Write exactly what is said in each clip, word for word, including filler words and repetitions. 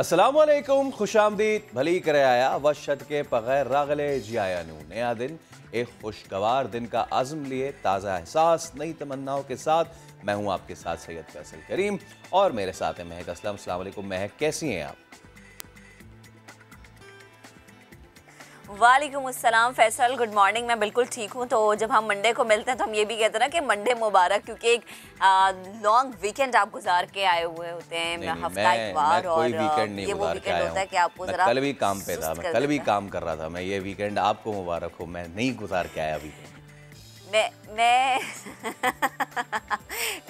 अस्सलामुअलैकुम, खुशामदीद। भली करे आया व शत के बगैर रागले जियाया नू। नया दिन एक खुशगवार दिन का आज़म लिए ताज़ा एहसास नई तमन्नाओं के साथ मैं हूँ आपके साथ सैयद फैसल करीम और मेरे साथ है महक असलम। अस्सलामुअलैकुम महक, कैसी हैं आप? वालेकुम अस्सलाम फैसल, गुड मॉर्निंग। मैं बिल्कुल ठीक हूँ। तो जब हम मंडे को मिलते हैं तो हम ये भी कहते हैं ना कि मंडे मुबारक, क्योंकि एक लॉन्ग वीकेंड आप गुजार के आए हुए होते हैं। नहीं, नहीं, हफ्ता मैं, मैं और वीकेंड नहीं ये वो वीकेंड होता है कि आपको जरा कल भी काम पे था, मैं कल भी काम कर रहा था मैं। ये वीकेंड आपको मुबारक हो, मैं नहीं गुजार के आया अभी। मैं मैं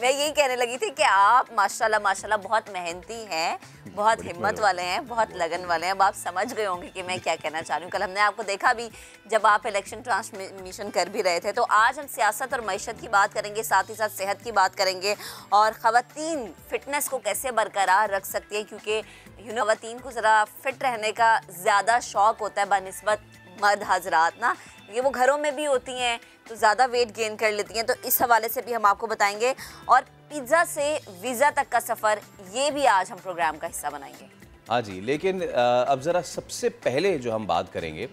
मैं यही कहने लगी थी कि आप माशाल्लाह माशाल्लाह बहुत मेहनती हैं, बहुत हिम्मत वाले हैं, बहुत लगन वाले हैं। अब आप समझ गए होंगे कि मैं क्या कहना चाह रही हूँ। कल हमने आपको देखा भी जब आप इलेक्शन ट्रांसमिशन कर भी रहे थे। तो आज हम सियासत और मैशत की बात करेंगे, साथ ही साथ सेहत की बात करेंगे और ख़वातीन फ़िटनेस को कैसे बरकरार रख सकती है, क्योंकि ख़वातीन को ज़रा फ़िट रहने का ज़्यादा शौक़ होता है बनस्बत मर्द हजरात ना। ये वो घरों में भी होती हैं तो ज़्यादा वेट गेन कर लेती हैं, तो इस हवाले से भी हम आपको बताएंगे। और पिज़्ज़ा से वीज़ा तक का सफ़र, ये भी आज हम प्रोग्राम का हिस्सा बनाएंगे। हाँ जी, लेकिन अब ज़रा सबसे पहले जो हम बात करेंगे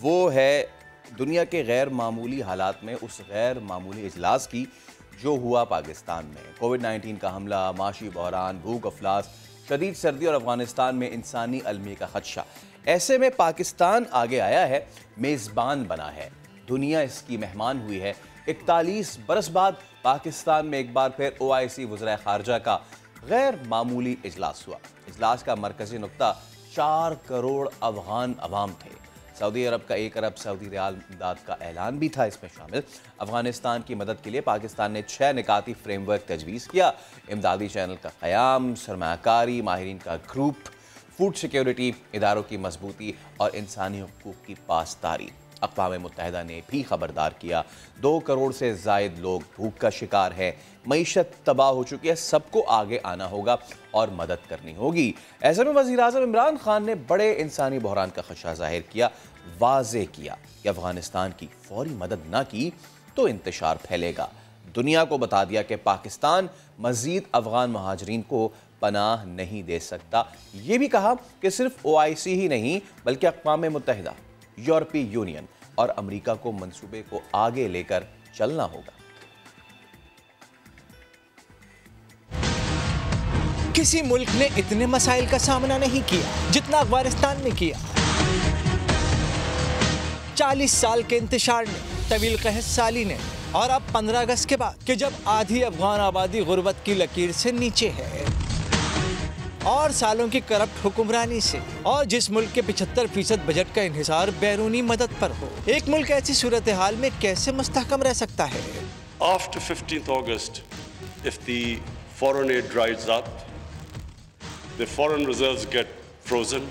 वो है दुनिया के गैर मामूली हालात में उस गैर मामूली इजलास की जो हुआ पाकिस्तान में। कोविड नाइन्टीन का हमला, माशी बहरान, भूख अफलास, शदीद सर्दी और अफगानिस्तान में इंसानी अलमी का खदशा। ऐसे में पाकिस्तान आगे आया है, मेज़बान बना है, दुनिया इसकी मेहमान हुई है। इकतालीस बरस बाद पाकिस्तान में एक बार फिर ओ आई सी वज़ीर ख़ारजा का गैर मामूली इजलास हुआ। इजलास का मरकज़ी नुक्ता चार करोड़ अफगान अवाम थे। सऊदी अरब का एक अरब सऊदी रियाल इमदाद का ऐलान भी था इसमें शामिल। अफगानिस्तान की मदद के लिए पाकिस्तान ने छः निकाती फ्रेमवर्क तजवीज़ किया। इमदादी चैनल का क़याम, सरमाकारी माहिरीन का ग्रुप, फूड सिक्योरिटी इदारों की मजबूती और इंसानी हकूक़ की पासदारी। अक़वाम मुत्तहिदा ने भी ख़बरदार किया। दो करोड़ से ज़ायद लोग भूख का शिकार हैं, मईशत तबाह हो चुकी है, सबको आगे आना होगा और मदद करनी होगी। ऐसे में वज़ीर-ए-आज़म इमरान खान ने बड़े इंसानी बहरान का खदशा ज़ाहिर किया, वाज़े किया कि अफ़गानिस्तान की फौरी मदद ना की तो इंतशार फैलेगा। दुनिया को बता दिया कि पाकिस्तान मज़ीद अफ़गान महाजरीन को पनाह नहीं दे सकता। ये भी कहा कि सिर्फ ओ आई सी ही नहीं बल्कि अक़वाम मुत्तहिदा, यूरोपीय यूनियन और अमेरिका को मंसूबे को आगे लेकर चलना होगा। किसी मुल्क ने इतने मसाइल का सामना नहीं किया जितना अफगानिस्तान ने किया। चालीस साल के इंतजार ने, तवील कहत साली ने, और अब पंद्रह अगस्त के बाद कि जब आधी अफगान आबादी गुर्बत की लकीर से नीचे है और सालों की करप्ट हुक्मरानी से, और जिस मुल्क के पचहत्तर फीसद बजट का इंहिसार बैरूनी मदद पर हो, एक मुल्क ऐसी सूरत हाल में कैसे मुस्तहकम रह सकता है? After fifteenth August, if the foreign aid dries up, the foreign reserves get frozen,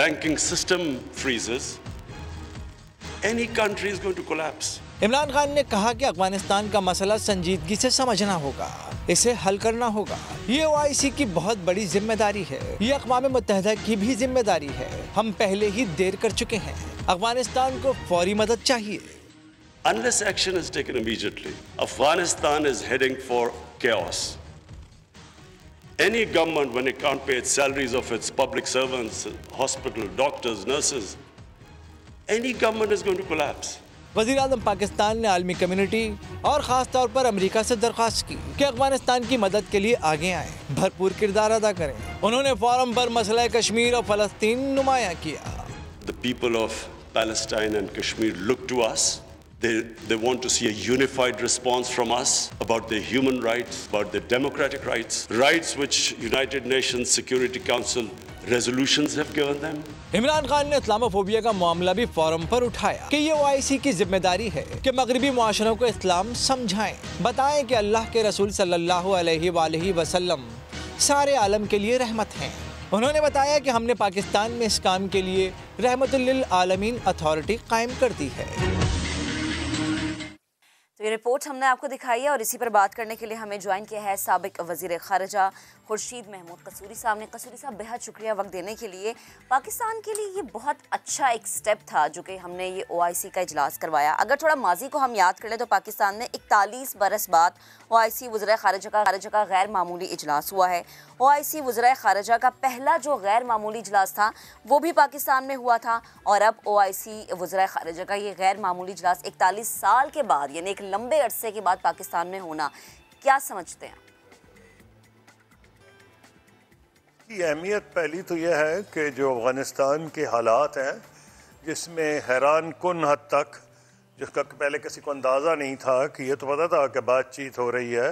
banking system freezes, any country is going to collapse. Imran Khan ने कहा कि अफगानिस्तान का मसला संजीदगी से समझना होगा, इसे हल करना होगा। ये ओ आई सी की बहुत बड़ी जिम्मेदारी है, ये अक़वाम मुत्तहिदा की भी जिम्मेदारी है। हम पहले ही देर कर चुके हैं, अफगानिस्तान को फौरी मदद चाहिए। Unless action is taken immediately, Afghanistan is heading for chaos. Any government, when it can't pay its salaries of its public servants, hospital doctors, nurses, any government is going to collapse. वज़ीर आज़म पाकिस्तान ने आलमी community और ख़ास तौर पर America से दरख्वास्त की कि अफगानिस्तान की मदद के लिए आगे आए, भरपूर किरदार अदा करें। उन्होंने फोरम पर मसला कश्मीर और फलस्तीन नुमाया किया। The people of Palestine and Kashmir look to us. They they want to see a unified response from us about their human rights, about their democratic rights, rights which United Nations Security Council resolutions have given them. Imran Khan ने Islamophobia का मामला भी forum पर उठाया कि ये ओ आई सी की जिम्मेदारी है कि मगरबी मुआशरों को इस्लाम समझाएं, बताएं कि अल्लाह के रसूल सल्लल्लाहु अलैहि वालैहि वसल्लम सारे आलम के लिए रहमत हैं। उन्होंने बताया कि हमने पाकिस्तान में इस काम के लिए रहमतुल्लिल आलमीन अथॉरिटी कायम कर दी है। तो ये रिपोर्ट हमने आपको दिखाई है और इसी पर बात करने के लिए हमें ज्वाइन किया है साबिक वज़ीर ख़ारिजा खुर्शीद महमूद कसूरी साहब ने। कसूरी साहब, बेहद शुक्रिया वक्त देने के लिए। पाकिस्तान के लिए ये बहुत अच्छा एक स्टेप था जो कि हमने ये ओ आई सी का इजलास करवाया। अगर थोड़ा माजी को हम याद कर लें तो पाकिस्तान में इकतालीस बरस बाद ओ आई सी वज़ीर ख़ारिजा का ख़ारिजा का गैर मामूली इजलास हुआ है। ओ आई सी वज़ीर ख़ारिजा का पहला जो गैर मामूली इजलास था वो भी पाकिस्तान में हुआ था और अब ओ आई सी वज़ीर ख़ारिजा का ये गैर मामूली इजलास इकतालीस साल के बाद यानी लंबे अरसे के बाद पाकिस्तान में होना, क्या समझते हैं? इसकी अहमियत पहली तो यह है कि जो अफगानिस्तान के हालात हैं जिसमें हैरान कुन हद तक, जिसका पहले किसी को अंदाज़ा नहीं था कि यह तो पता था कि बातचीत हो रही है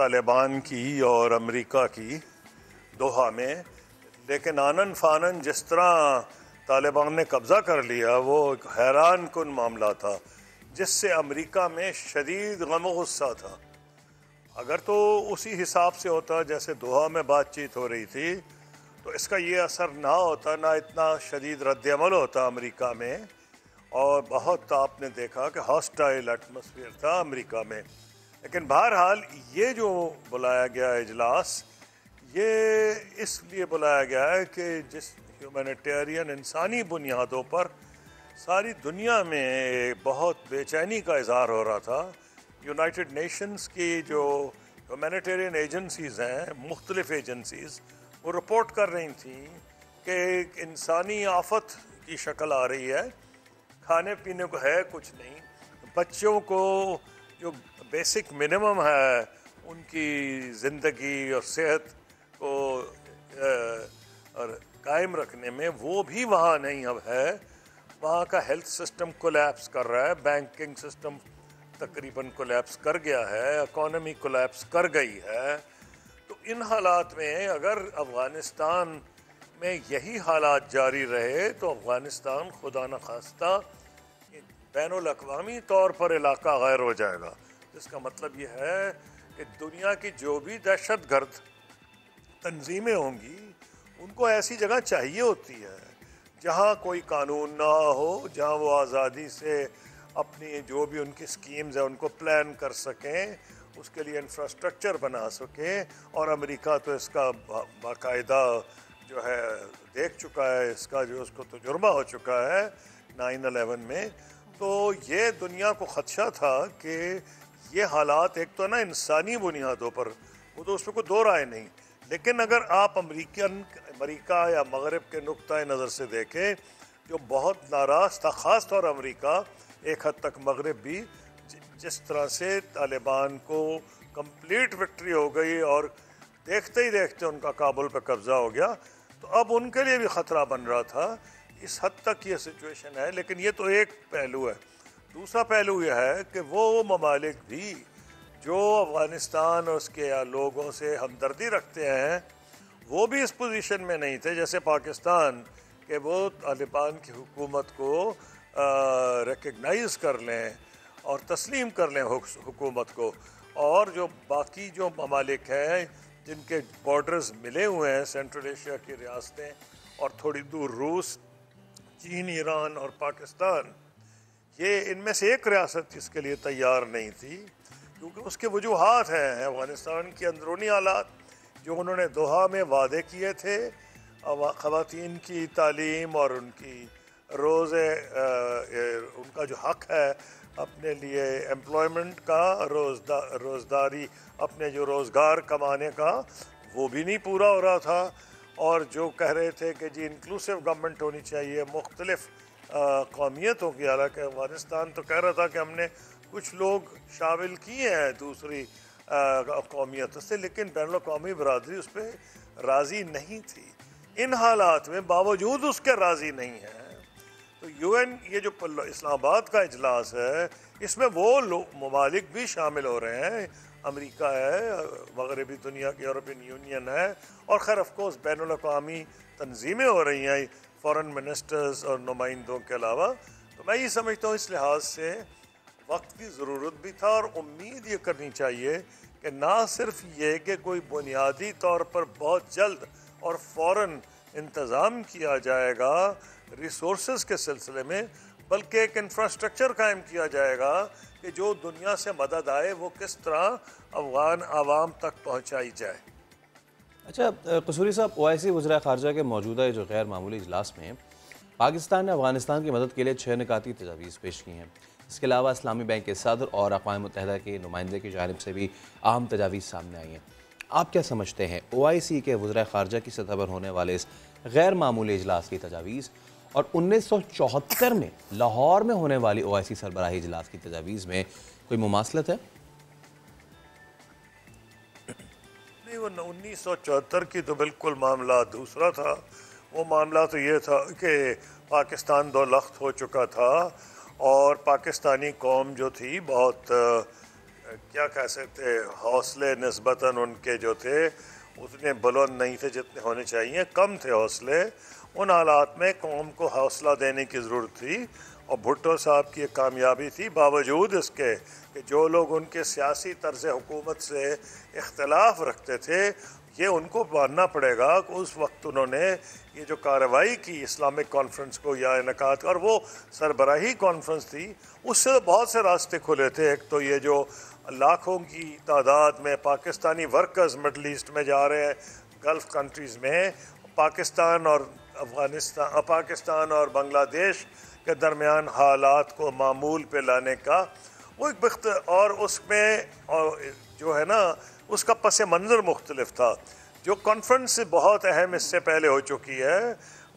तालिबान की और अमेरिका की दोहा में, लेकिन आनन फानन जिस तरह तालिबान ने कब्ज़ा कर लिया वो एक हैरान कुन मामला था जिससे अमेरिका में शदीद गम गुस्सा था। अगर तो उसी हिसाब से होता जैसे दोहा में बातचीत हो रही थी तो इसका ये असर ना होता, ना इतना शदीद रद्दअमल होता अमेरिका में। और बहुत आपने देखा कि हॉस्टाइल एटमॉस्फेयर था अमेरिका में। लेकिन बहरहाल ये जो बुलाया गया इजलास ये इसलिए बुलाया गया है कि जिस ह्यूमैनिटेरियन इंसानी बुनियादों पर सारी दुनिया में बहुत बेचैनी का इजहार हो रहा था। यूनाइटेड नेशंस की जो ह्यूमैनिटेरियन एजेंसीज़ हैं, मुख्तलिफ़ एजेंसीज़, वो रिपोर्ट कर रही थी कि एक इंसानी आफत की शक्ल आ रही है। खाने पीने को है कुछ नहीं, बच्चों को जो बेसिक मिनिमम है उनकी ज़िंदगी और सेहत को कायम रखने में वो भी वहाँ नहीं अब है। वहाँ का हेल्थ सिस्टम कोलैप्स कर रहा है, बैंकिंग सिस्टम तकरीबन कोलैप्स कर गया है, इकॉनमी कोलैप्स कर गई है। तो इन हालात में अगर अफ़गानिस्तान में यही हालात जारी रहे तो अफ़गानिस्तान खुदा न खास्ता बैनुल-अक़वामी तौर पर इलाका गैर हो जाएगा, जिसका मतलब यह है कि दुनिया की जो भी दहशतगर्द तंजीमें होंगी उनको ऐसी जगह चाहिए होती है जहाँ कोई कानून ना हो, जहाँ वो आज़ादी से अपनी जो भी उनकी स्कीम्स हैं उनको प्लान कर सकें, उसके लिए इंफ्रास्ट्रक्चर बना सकें। और अमेरिका तो इसका बाकायदा जो है देख चुका है, इसका जो उसको तजुर्बा हो चुका है नाइन अलेवन में। तो ये दुनिया को ख़दशा था कि ये हालात एक तो ना इंसानी बुनियादों पर, वो तो उसमें कोई दो राय नहीं, लेकिन अगर आप अमेरिकन अमेरिका या मगरब के नुक्ता नज़र से देखें जो बहुत नाराज़ था, ख़ास तौर अमेरिका, एक हद तक मगरब भी, जिस तरह से तालिबान को कंप्लीट विक्ट्री हो गई और देखते ही देखते उनका काबुल पर कब्ज़ा हो गया, तो अब उनके लिए भी ख़तरा बन रहा था। इस हद तक ये सिचुएशन है। लेकिन ये तो एक पहलू है। दूसरा पहलू यह है कि वो ममालिक भी जो अफ़गानिस्तान और उसके लोगों से हमदर्दी रखते हैं वो भी इस पोजीशन में नहीं थे, जैसे पाकिस्तान के वो तालिबान की हुकूमत को रिकगनाइज़ कर लें और तस्लीम कर लें हुकूमत को। और जो बाकी जो ममालिक हैं जिनके बॉर्डर्स मिले हुए हैं, सेंट्रल एशिया की रियासतें और थोड़ी दूर रूस, चीन, ईरान और पाकिस्तान, ये इनमें से एक रियासत इसके लिए तैयार नहीं थी क्योंकि उसके वजूहात हैं अफ़गानिस्तान के अंदरूनी हालात जो उन्होंने दोहा में वादे किए थे, ख़वातीन की तालीम और उनकी रोज़ उनका जो हक़ है अपने लिए एम्प्लॉयमेंट का, रोज़दा रोज़दारी अपने जो रोज़गार कमाने का, वो भी नहीं पूरा हो रहा था। और जो कह रहे थे कि जी इंक्लूसिव गवर्नमेंट होनी चाहिए मुख्तलिफ़ कौमियतों की, हालांकि अफ़गानिस्तान तो कह रहा था कि हमने कुछ लोग शामिल किए हैं दूसरी कौमियतों से, लेकिन बैनुल अक़वामी बरादरी उस पर राज़ी नहीं थी। इन हालात में बावजूद उसके राज़ी नहीं है तो यू एन ये जो इस्लामाबाद का इजलास है इसमें वो लोग ममालिक भी शामिल हो रहे हैं। अमेरिका है, मगरबी दुनिया की यूरोपियन यूनियन है और खैर ऑफकोर्स बैनुल अक़वामी तंजीमें हो रही हैं फ़ॉरेन मिनिस्टर्स और नुमाइंदों के अलावा। तो मैं ये समझता हूँ इस लिहाज से वक्त की ज़रूरत भी था और उम्मीद ये करनी चाहिए कि ना सिर्फ ये कि कोई बुनियादी तौर पर बहुत जल्द और फ़ौरन इंतज़ाम किया जाएगा रिसोर्स के सिलसिले में, बल्कि एक इंफ्रास्ट्रक्चर कायम किया जाएगा कि जो दुनिया से मदद आए वो किस तरह अफगान आवाम तक पहुँचाई जाए। अच्छा कसूरी साहब, ओ आई सी वज़ीर ख़ारजा के मौजूदा जो गैर मामूली इजलास में पाकिस्तान ने अफगानिस्तान की मदद के लिए छः निकाती तजावीज़ पेश की हैं। इसके अलावा इस्लामी बैंक के सदर और अक़वाम मुत्तहिदा के नुमाइंदे की जानिब से भी अहम तजावीज़ सामने आई हैं। आप क्या समझते हैं ओ आई सी के वज़ीर ख़ारजा की सतह पर होने वाले इस गैर मामूली इजलास की तजावीज़ और उन्नीस सौ चौहत्तर में लाहौर में होने वाली ओ आई सी सरबराही इजलास की तजावीज़ में कोई मुमासलत है? नहीं, वो उन्नीस सौ चौहत्तर की तो बिल्कुल मामला दूसरा था। वो मामला तो ये था कि पाकिस्तान दो लख्त हो चुका था और पाकिस्तानी कौम जो थी बहुत क्या कह सकते, हौसले निस्बतन उनके जो थे उतने बुलंद नहीं थे जितने होने चाहिए, कम थे हौसले। उन हालात में कौम को हौसला देने की ज़रूरत थी और भुट्टो साहब की एक कामयाबी थी बावजूद इसके कि जो लोग उनके सियासी तर्ज़ हुकूमत से इख्तलाफ रखते थे ये उनको मानना पड़ेगा कि उस वक्त उन्होंने ये जो कार्रवाई की इस्लामिक कॉन्फ्रेंस को या इनकाद और वो सरबराही कॉन्फ्रेंस थी उससे बहुत से रास्ते खुले थे। एक तो ये जो लाखों की तादाद में पाकिस्तानी वर्कर्स मिडल ईस्ट में जा रहे हैं, गल्फ़ कंट्रीज़ में पाकिस्तान और अफगानिस्तान पाकिस्तान और बांग्लादेश के दरमियान हालात को मामूल पे लाने का वो एक वक्त और उसमें और जो है ना उसका पस मंज़र मुख्तलिफ था। जो कॉन्फ्रेंस बहुत अहम इससे पहले हो चुकी है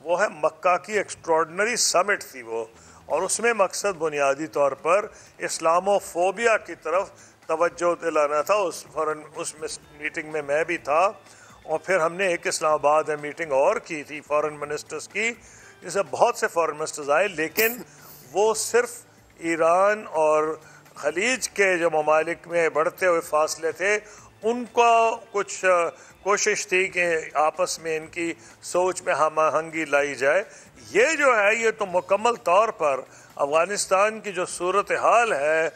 वो है मक्का की एक्स्ट्रॉर्डनरी समिट थी वो, और उसमें मकसद बुनियादी तौर पर इस्लामोफोबिया की तरफ तवज्जो दिलाना था। उस फौरन उस मीटिंग में मैं भी था और फिर हमने एक इस्लामाबाद में मीटिंग और की थी फॉरेन मिनिस्टर्स की जिसमें बहुत से फॉरेन मिनिस्टर्स आए, लेकिन वो सिर्फ ईरान और खलीज के जो ममालिक में बढ़ते हुए फासले थे उनका कुछ कोशिश थी कि आपस में इनकी सोच में हम आहंगी लाई जाए। ये जो है ये तो मुकम्मल तौर पर अफगानिस्तान की जो सूरत हाल है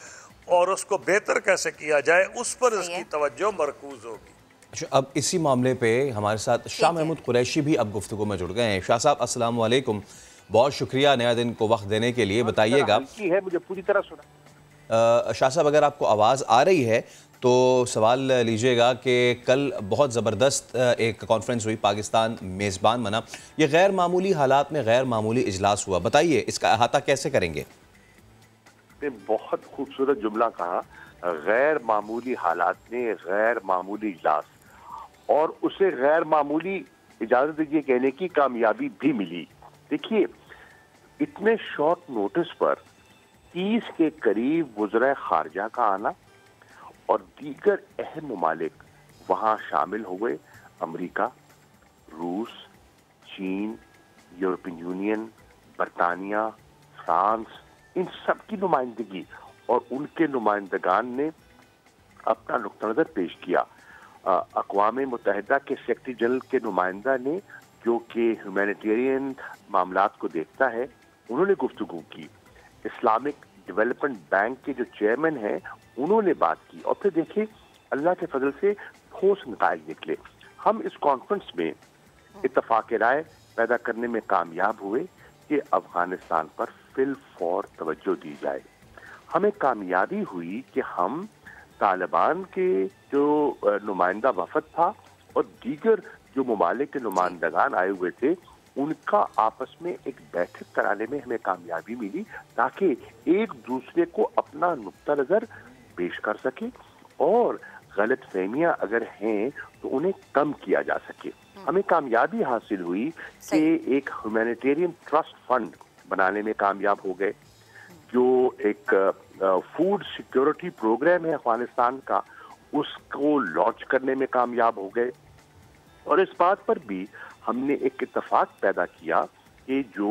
और उसको बेहतर कैसे किया जाए उस पर इसकी तवज्जो मरकूज़ होगी। अच्छा, अब इसी मामले पे हमारे साथ शाह महमूद कुरैशी भी अब गुफ्तगू में जुड़ गए हैं। शाह साहब अस्सलाम वालेकुम, बहुत शुक्रिया नया दिन को वक्त देने के लिए। बताइएगा मुझे पूरी तरह सुना शाह साहब, अगर आपको आवाज़ आ रही है तो सवाल लीजिएगा कि कल बहुत ज़बरदस्त एक कॉन्फ्रेंस हुई, पाकिस्तान मेज़बान बना, ये गैर मामूली हालात में गैर मामूली इजलास हुआ, बताइए इसका अहाता कैसे करेंगे? बहुत खूबसूरत जुमला कहा, गैर मामूली हालात में गैर मामूली इजलास, और उसे गैर मामूली इजाज़त दीजिए कहने की कामयाबी भी मिली। देखिए इतने शॉर्ट नोटिस पर तीस के करीब वज़ीर ख़ारजा का आना और दीगर अहम ममालिक वहाँ शामिल हो गए, अमरीका, रूस, चीन, यूरोपियन यूनियन, बरतानिया, फ्रांस, इन सब की नुमाइंदगी और उनके नुमाइंदगान ने अपना नुक्ता नज़र पेश किया। अक़वाम मुत्तहिदा के सेक्रेटरी जनरल के नुमाइंदा ने जो कि ह्यूमैनिटेरियन मामलात को देखता है उन्होंने गुफ्तगू की, इस्लामिक डेवलपमेंट बैंक के जो चेयरमैन हैं उन्होंने बात की और फिर देखिए अल्लाह के फजल से ठोस नताइज निकले। हम इस कॉन्फ्रेंस में इत्तफाक राय पैदा करने में कामयाब हुए कि अफगानिस्तान पर फिल फौर तवज्जो दी जाए। हमें कामयाबी हुई कि हम तालिबान के जो नुमाइंदा वफद था और दीगर जो ममालिक के नुमाइंदगान आए हुए थे उनका आपस में एक बैठक कराने में हमें कामयाबी मिली ताकि एक दूसरे को अपना नुक्ता नज़र पेश कर सके और गलत फहमियाँ अगर हैं तो उन्हें कम किया जा सके। हमें कामयाबी हासिल हुई कि एक ह्यूमैनिटेरियन ट्रस्ट फंड बनाने में कामयाब हो गए, जो एक फूड सिक्योरिटी प्रोग्राम है अफगानिस्तान का उसको लॉन्च करने में कामयाब हो गए, और इस बात पर भी हमने एक इत्तफाक पैदा किया कि जो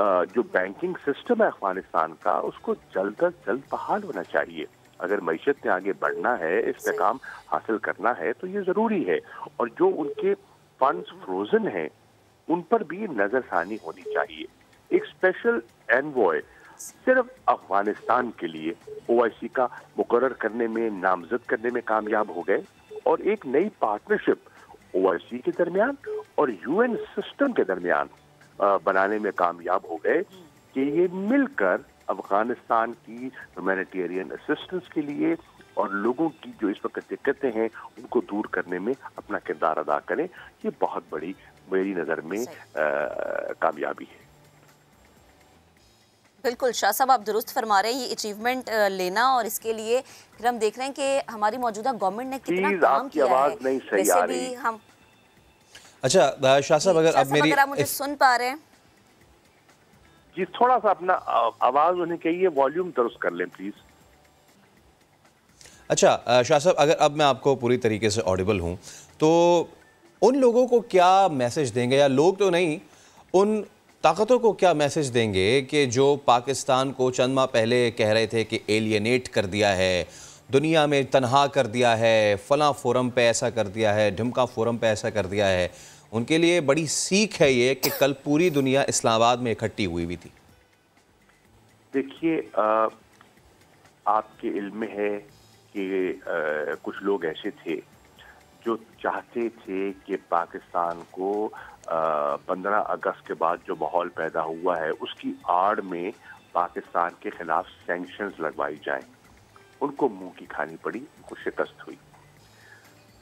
आ, जो बैंकिंग सिस्टम है अफगानिस्तान का उसको जल्द अज जल्द बहाल होना चाहिए। अगर मईशत में आगे बढ़ना है, इस्तेकाम हासिल करना है तो ये ज़रूरी है, और जो उनके फंड्स फ्रोजन हैं उन पर भी नज़रसानी होनी चाहिए। एक स्पेशल एनवॉय सिर्फ अफगानिस्तान के लिए ओआईसी का मुकर्रर करने में, नामजद करने में कामयाब हो गए, और एक नई पार्टनरशिप ओआईसी के दरमियान और यूएन सिस्टम के दरमियान बनाने में कामयाब हो गए। कि ये मिलकर अफगानिस्तान की ह्यूमैनिटेरियन असिस्टेंस के लिए और लोगों की जो इस वक्त दिक्कतें हैं उनको दूर करने में अपना किरदार अदा करें। ये बहुत बड़ी मेरी नज़र में कामयाबी है। बिल्कुल शाह साहब, आप दुरुस्त फरमा रहे हैं, ये अचीवमेंट लेना, और इसके लिए फिर हम देख रहे हैं कि हमारी मौजूदा गवर्नमेंट ने कितना काम किया है। नहीं सही आ रही। हम अच्छा शाह साहब, अगर आप मेरी आप मुझे सुन पा रहे हैं जी, थोड़ा सा अपना आवाज़ उन्हें कहिए वॉल्यूम दुरुस्त कर लें प्लीज़। अच्छा शाह साहब, अगर अब मैं आपको पूरी तरीके से ऑडिबल हूँ तो उन लोगों को क्या मैसेज देंगे, या लोग तो नहीं, उन ताकतों को क्या मैसेज देंगे कि जो पाकिस्तान को चंद माह पहले कह रहे थे कि एलियनेट कर दिया है, दुनिया में तनहा कर दिया है, फ़लाँ फोरम पे ऐसा कर दिया है, ढमका फोरम पे ऐसा कर दिया है। उनके लिए बड़ी सीख है ये कि कल पूरी दुनिया इस्लामाबाद में इकट्ठी हुई भी थी। देखिए आपके इल्म में है कि आ, कुछ लोग ऐसे थे जो चाहते थे कि पाकिस्तान को पंद्रह अगस्त के बाद जो माहौल पैदा हुआ है उसकी आड़ में पाकिस्तान के खिलाफ सैंक्शंस लगवाई जाएं। उनको मुंह की खानी पड़ी, उनको शिकस्त हुई।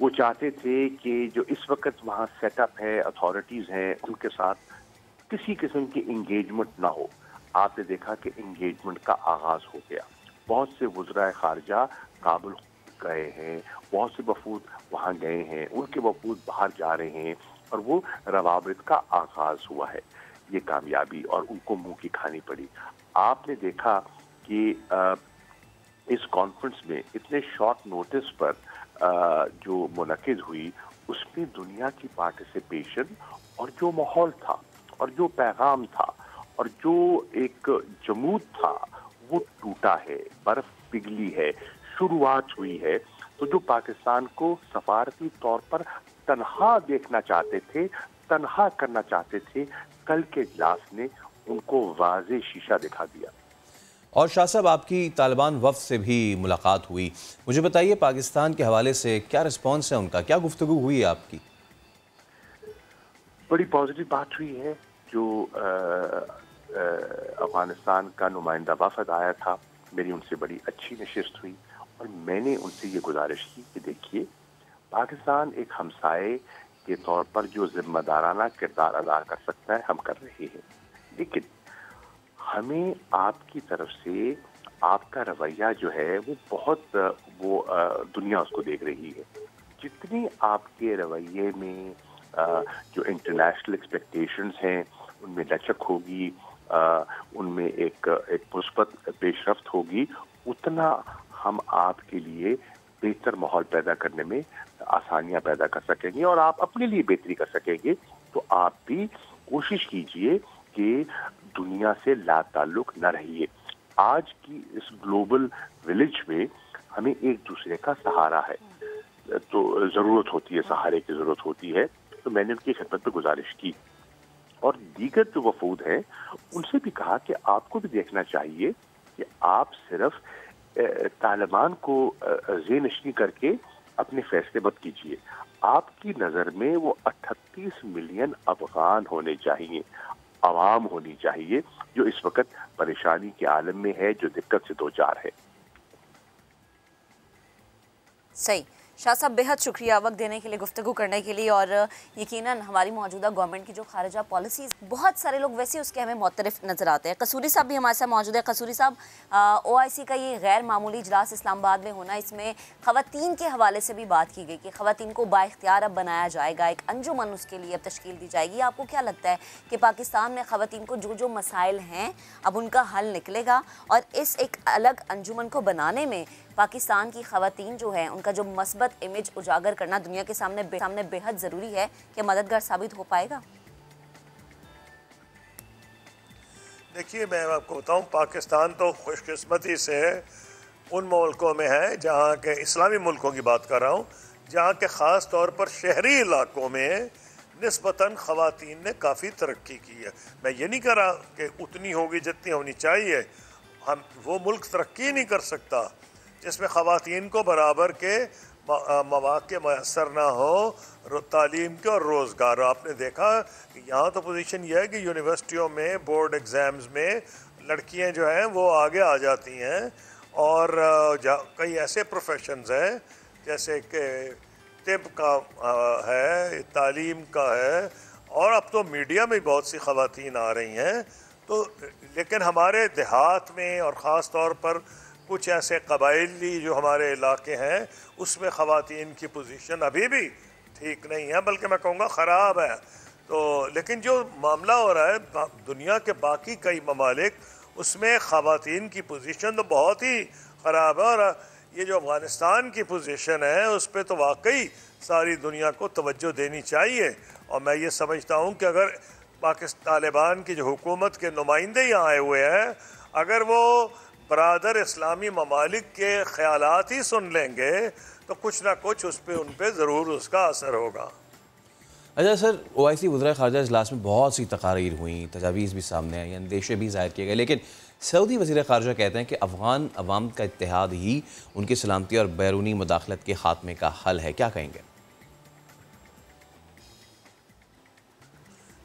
वो चाहते थे कि जो इस वक्त वहाँ सेटअप है, अथॉरिटीज़ हैं, उनके साथ किसी किस्म की इंगेजमेंट ना हो। आपने देखा कि इंगेजमेंट का आगाज़ हो गया, बहुत से वज़राए खारजा काबुल गए हैं, बहुत से वफूद वहाँ गए हैं, उनके वफूद बाहर जा रहे हैं और वो रवाबित का आगाज़ हुआ है। ये कामयाबी, और उनको मुंह की खानी पड़ी। आपने देखा कि इस कॉन्फ्रेंस में इतने शॉर्ट नोटिस पर जो मुनक़िद हुई उसमें दुनिया की पार्टिसिपेशन और जो माहौल था और जो पैगाम था और जो एक जमूद था वो टूटा है, बर्फ़ पिघली है, शुरुआत हुई है। तो जो पाकिस्तान को सफारती तौर पर तनहा देखना चाहते थे, तनहा करना चाहते थे, कल के इजलास ने उनको वाज़े शीशा दिखा दिया। और शाह साहब, आपकी तालिबान वफ़द से भी मुलाकात हुई, मुझे बताइए पाकिस्तान के हवाले से क्या रिस्पॉन्स है उनका, क्या गुफ्तगू हुई है आपकी? बड़ी पॉजिटिव बात हुई है। जो अफगानिस्तान का नुमाइंदा वफ़द आया था, मेरी उनसे बड़ी अच्छी नशिस्त हुई और मैंने उनसे ये गुजारिश की कि देखिए पाकिस्तान एक हमसाए के तौर पर जो जिम्मेदाराना किरदार अदा कर सकता है हम कर रहे हैं, लेकिन हमें आपकी तरफ से आपका रवैया जो है वो बहुत वो दुनिया उसको देख रही है। जितनी आपके रवैये में जो इंटरनेशनल एक्सपेक्टेशंस हैं उनमें लचक होगी, उनमें एक एक पुष्पत पेशरफ्त होगी, उतना हम आपके लिए बेहतर माहौल पैदा करने में आसानियां पैदा कर सकेंगे और आप अपने लिए बेहतरी कर सकेंगे। तो आप भी कोशिश कीजिए कि दुनिया से लाताल्लुक न रहिए। आज की इस ग्लोबल विलेज में हमें एक दूसरे का सहारा है, तो ज़रूरत होती है, सहारे की ज़रूरत होती है। तो मैंने उनकी खिदमत पर गुजारिश की और दीगर जो वफूद हैं उनसे भी कहा कि आपको भी देखना चाहिए कि आप सिर्फ तालिबान को ज़ेनशीन करके अपने फैसले मत कीजिए। आपकी नज़र में वो अट्ठतीस मिलियन अफगान होने चाहिए, आवाम होनी चाहिए जो इस वक्त परेशानी के आलम में है, जो दिक्कत से दो चार है। सही शाह साहब, बेहद शुक्रिया वक्त देने के लिए, गुफ्तगू करने के लिए, और यकीनन हमारी मौजूदा गवर्नमेंट की जो खारिजा पॉलिसीज़, बहुत सारे लोग वैसे उसके हमें मुतरफ नज़र आते हैं। कसूरी साहब भी हमारे साथ मौजूद है। कसूरी साहब, ओ आई सी का ये गैर मामूली इजलास इस्लामाबाद में होना, इसमें ख़वातीन के हवाले से भी बात की गई कि ख़वातीन को बाइख्तियार अब बनाया जाएगा, एक अंजुमन उसके लिए अब तश्कील दी जाएगी। आपको क्या लगता है कि पाकिस्तान में ख़वातीन को जो जो मसाइल हैं अब उनका हल निकलेगा, और इस एक अलग अंजुमन को बनाने में पाकिस्तान की ख़वातीन जो है उनका जो मस्बत इमेज उजागर करना दुनिया के सामने बे, सामने बेहद ज़रूरी है, कि मददगार साबित हो पाएगा? देखिए मैं आपको बताऊं, पाकिस्तान तो खुशकिस्मती से उन मुल्कों में है जहां के, इस्लामी मुल्कों की बात कर रहा हूं, जहां के ख़ास तौर पर शहरी इलाकों में निस्बतन ख़वातीन ने काफ़ी तरक्की की है। मैं ये नहीं कह रहा कि उतनी होगी जितनी होनी चाहिए, हम वो मुल्क तरक्की नहीं कर सकता जिसमें ख़वातीन को बराबर के मौक़े मैसर ना हो तालीम के और रोज़गार। आपने देखा कि यहाँ तो पोजीशन यह है कि यूनिवर्सिटियों में बोर्ड एग्ज़ाम्स में लड़कियां जो हैं वो आगे आ जाती हैं और जा, कई ऐसे प्रोफेशंस हैं जैसे कि तिब का है, तालीम का है, और अब तो मीडिया में बहुत सी खवातीन आ रही हैं। तो लेकिन हमारे देहात में और ख़ास तौर पर कुछ ऐसे कबायली जो हमारे इलाके हैं उसमें खवातीन की पोजीशन अभी भी ठीक नहीं है, बल्कि मैं कहूँगा ख़राब है। तो लेकिन जो मामला हो रहा है दुनिया के बाकी कई ममालिक, उसमें खवातीन की पोजीशन तो बहुत ही ख़राब है। और ये जो अफ़गानिस्तान की पोजीशन है उस पर तो वाकई सारी दुनिया को तवज्जो देनी चाहिए। और मैं ये समझता हूँ कि अगर पाकिस्तान तालिबान की जो हुकूमत के नुमाइंदे यहाँ आए हुए हैं, अगर वो बरादर इस्लामी ममालिक के ख़यालात ही सुन लेंगे तो कुछ ना कुछ उस पर उन पर ज़रूर उसका असर होगा। अच्छा सर, ओ आई सी वज़ीर ख़ारजा इजलास में बहुत सी तकारीर हुई, तजावीज़ भी सामने आई, अंदेशे भी ज़ाहिर किए गए, लेकिन सऊदी वज़ीर ख़ारजा कहते हैं कि अफ़गान अवाम का इत्तेहाद ही उनकी सलामती और बैरूनी मुदाखलत के ख़ात्मे का हल है। क्या कहेंगे?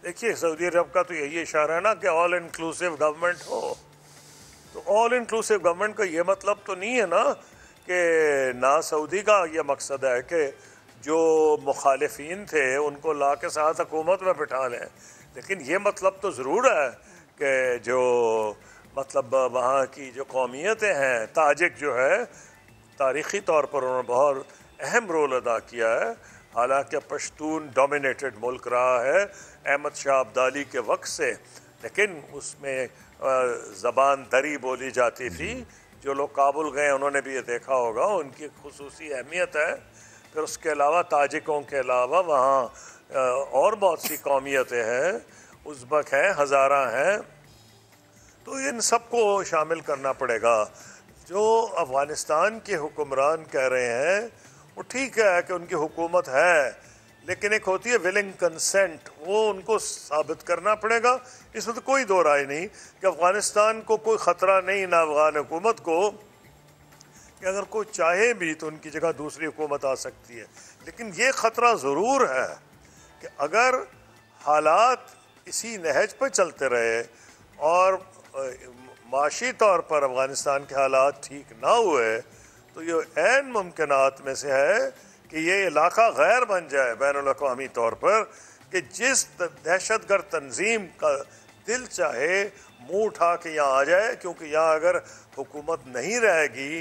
देखिए, सऊदी अरब का तो यही इशारा है ना कि ऑल इंक्लूसिव गवर्नमेंट हो। तो ऑल इंक्लूसिव गवर्नमेंट का ये मतलब तो नहीं है ना कि ना सऊदी का ये मकसद है कि जो मुखालिफिन थे उनको ला के साथ हुकूमत में बिठा लें, लेकिन ये मतलब तो ज़रूर है कि जो मतलब वहाँ की जो कौमियतें हैं, ताजिक जो है तारीख़ी तौर पर उन्होंने बहुत अहम रोल अदा किया है। हालांकि पश्तून डोमिनेटेड मुल्क रहा है अहमद शाह अब्दाली के वक्त से, लेकिन उसमें ज़बान दरी बोली जाती थी। जो लोग काबुल गए उन्होंने भी ये देखा होगा, उनकी खुसूसी अहमियत है। फिर उसके अलावा ताजिकों के अलावा वहाँ और बहुत सी कौमियतें हैं, उज़्बक हैं, हज़ारा हैं, तो इन सबको शामिल करना पड़ेगा। जो अफ़गानिस्तान के हुक्मरान कह रहे हैं वो ठीक है कि उनकी हुकूमत है, लेकिन एक होती है विलिंग कंसेंट, वो उनको साबित करना पड़ेगा। इसमें तो कोई दो राय नहीं कि अफ़गानिस्तान को कोई ख़तरा नहीं, ना अफ़गान हुकूमत को, कि अगर कोई चाहे भी तो उनकी जगह दूसरी हुकूमत आ सकती है। लेकिन ये ख़तरा ज़रूर है कि अगर हालात इसी नहज पर चलते रहे और माशी तौर पर अफ़गानिस्तान के हालात ठीक ना हुए तो ये ऐन मुमकिनात में से है कि ये इलाका गैर बन जाए बैनुल अक़वामी तौर पर, कि जिस दहशतगर्द तंजीम का दिल चाहे मुँह उठा के यहाँ आ जाए, क्योंकि यहाँ अगर हुकूमत नहीं रहेगी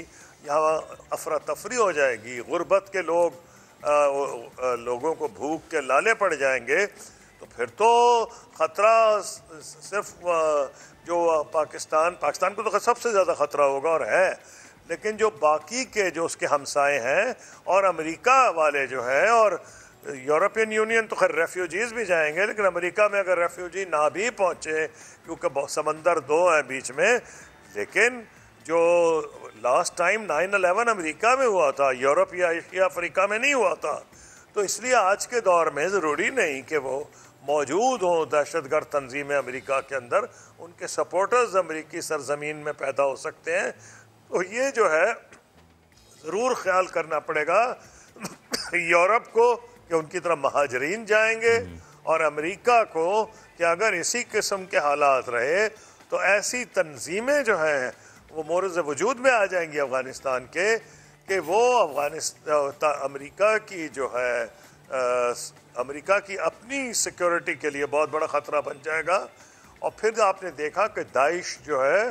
यहाँ अफरा तफरी हो जाएगी, गुरबत के लोग आ, आ, लोगों को भूख के लाले पड़ जाएंगे। तो फिर तो ख़तरा सिर्फ आ, जो पाकिस्तान पाकिस्तान को तो सबसे ज़्यादा ख़तरा होगा और है, लेकिन जो बाकी के जो उसके हमसाए हैं और अमेरिका वाले जो हैं और यूरोपियन यूनियन, तो खैर रेफ्यूजीज़ भी जाएंगे, लेकिन अमेरिका में अगर रेफ्यूजी ना भी पहुँचे क्योंकि समंदर दो हैं बीच में, लेकिन जो last time nine eleven America में हुआ था, यूरोप या एशिया अफ्रीका में नहीं हुआ था। तो इसलिए आज के दौर में ज़रूरी नहीं कि वो मौजूद हों दहशतगर्द तंजीमें अमेरिका के अंदर, उनके सपोर्टर्स अमेरिकी सरजमीन में पैदा हो सकते हैं। तो ये जो है ज़रूर ख्याल करना पड़ेगा यूरोप को कि उनकी तरफ महाजरीन जाएंगे, और अमेरिका को कि अगर इसी किस्म के हालात रहे तो ऐसी तंजीमें जो हैं वो मोरज़ वजूद में आ जाएंगी अफ़गानिस्तान के, कि वो अफ़गानिस्तान अमेरिका की जो है अमेरिका की अपनी सिक्योरिटी के लिए बहुत बड़ा ख़तरा बन जाएगा। और फिर आपने देखा कि दाइश जो है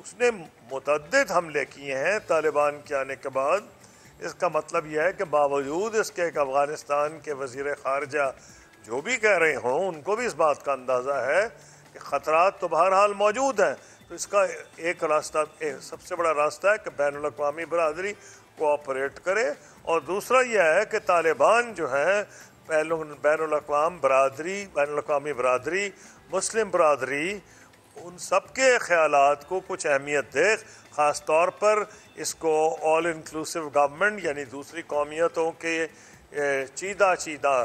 उसने मुतअद्दिद हमले किए हैं तालिबान के आने के बाद। इसका मतलब यह है कि बावजूद इसके एक अफ़गानिस्तान के वज़ीर ख़ारजा जो भी कह रहे हों, उनको भी इस बात का अंदाज़ा है कि ख़तरात तो बहरहाल मौजूद हैं। तो इसका एक रास्ता, एक सबसे बड़ा रास्ता है कि बैनुल अक़वामी बरादरी कोऑपरेट करे, और दूसरा यह है कि तालिबान जो है बैनुल अक़वाम बरादरी बैनुल अक़वामी बरादरी मुस्लिम बरादरी उन सब के ख़यालात को कुछ अहमियत दे, ख़ास तौर पर इसको ऑल इंक्लूसिव गवर्नमेंट यानी दूसरी कौमियतों के चीदा चीदा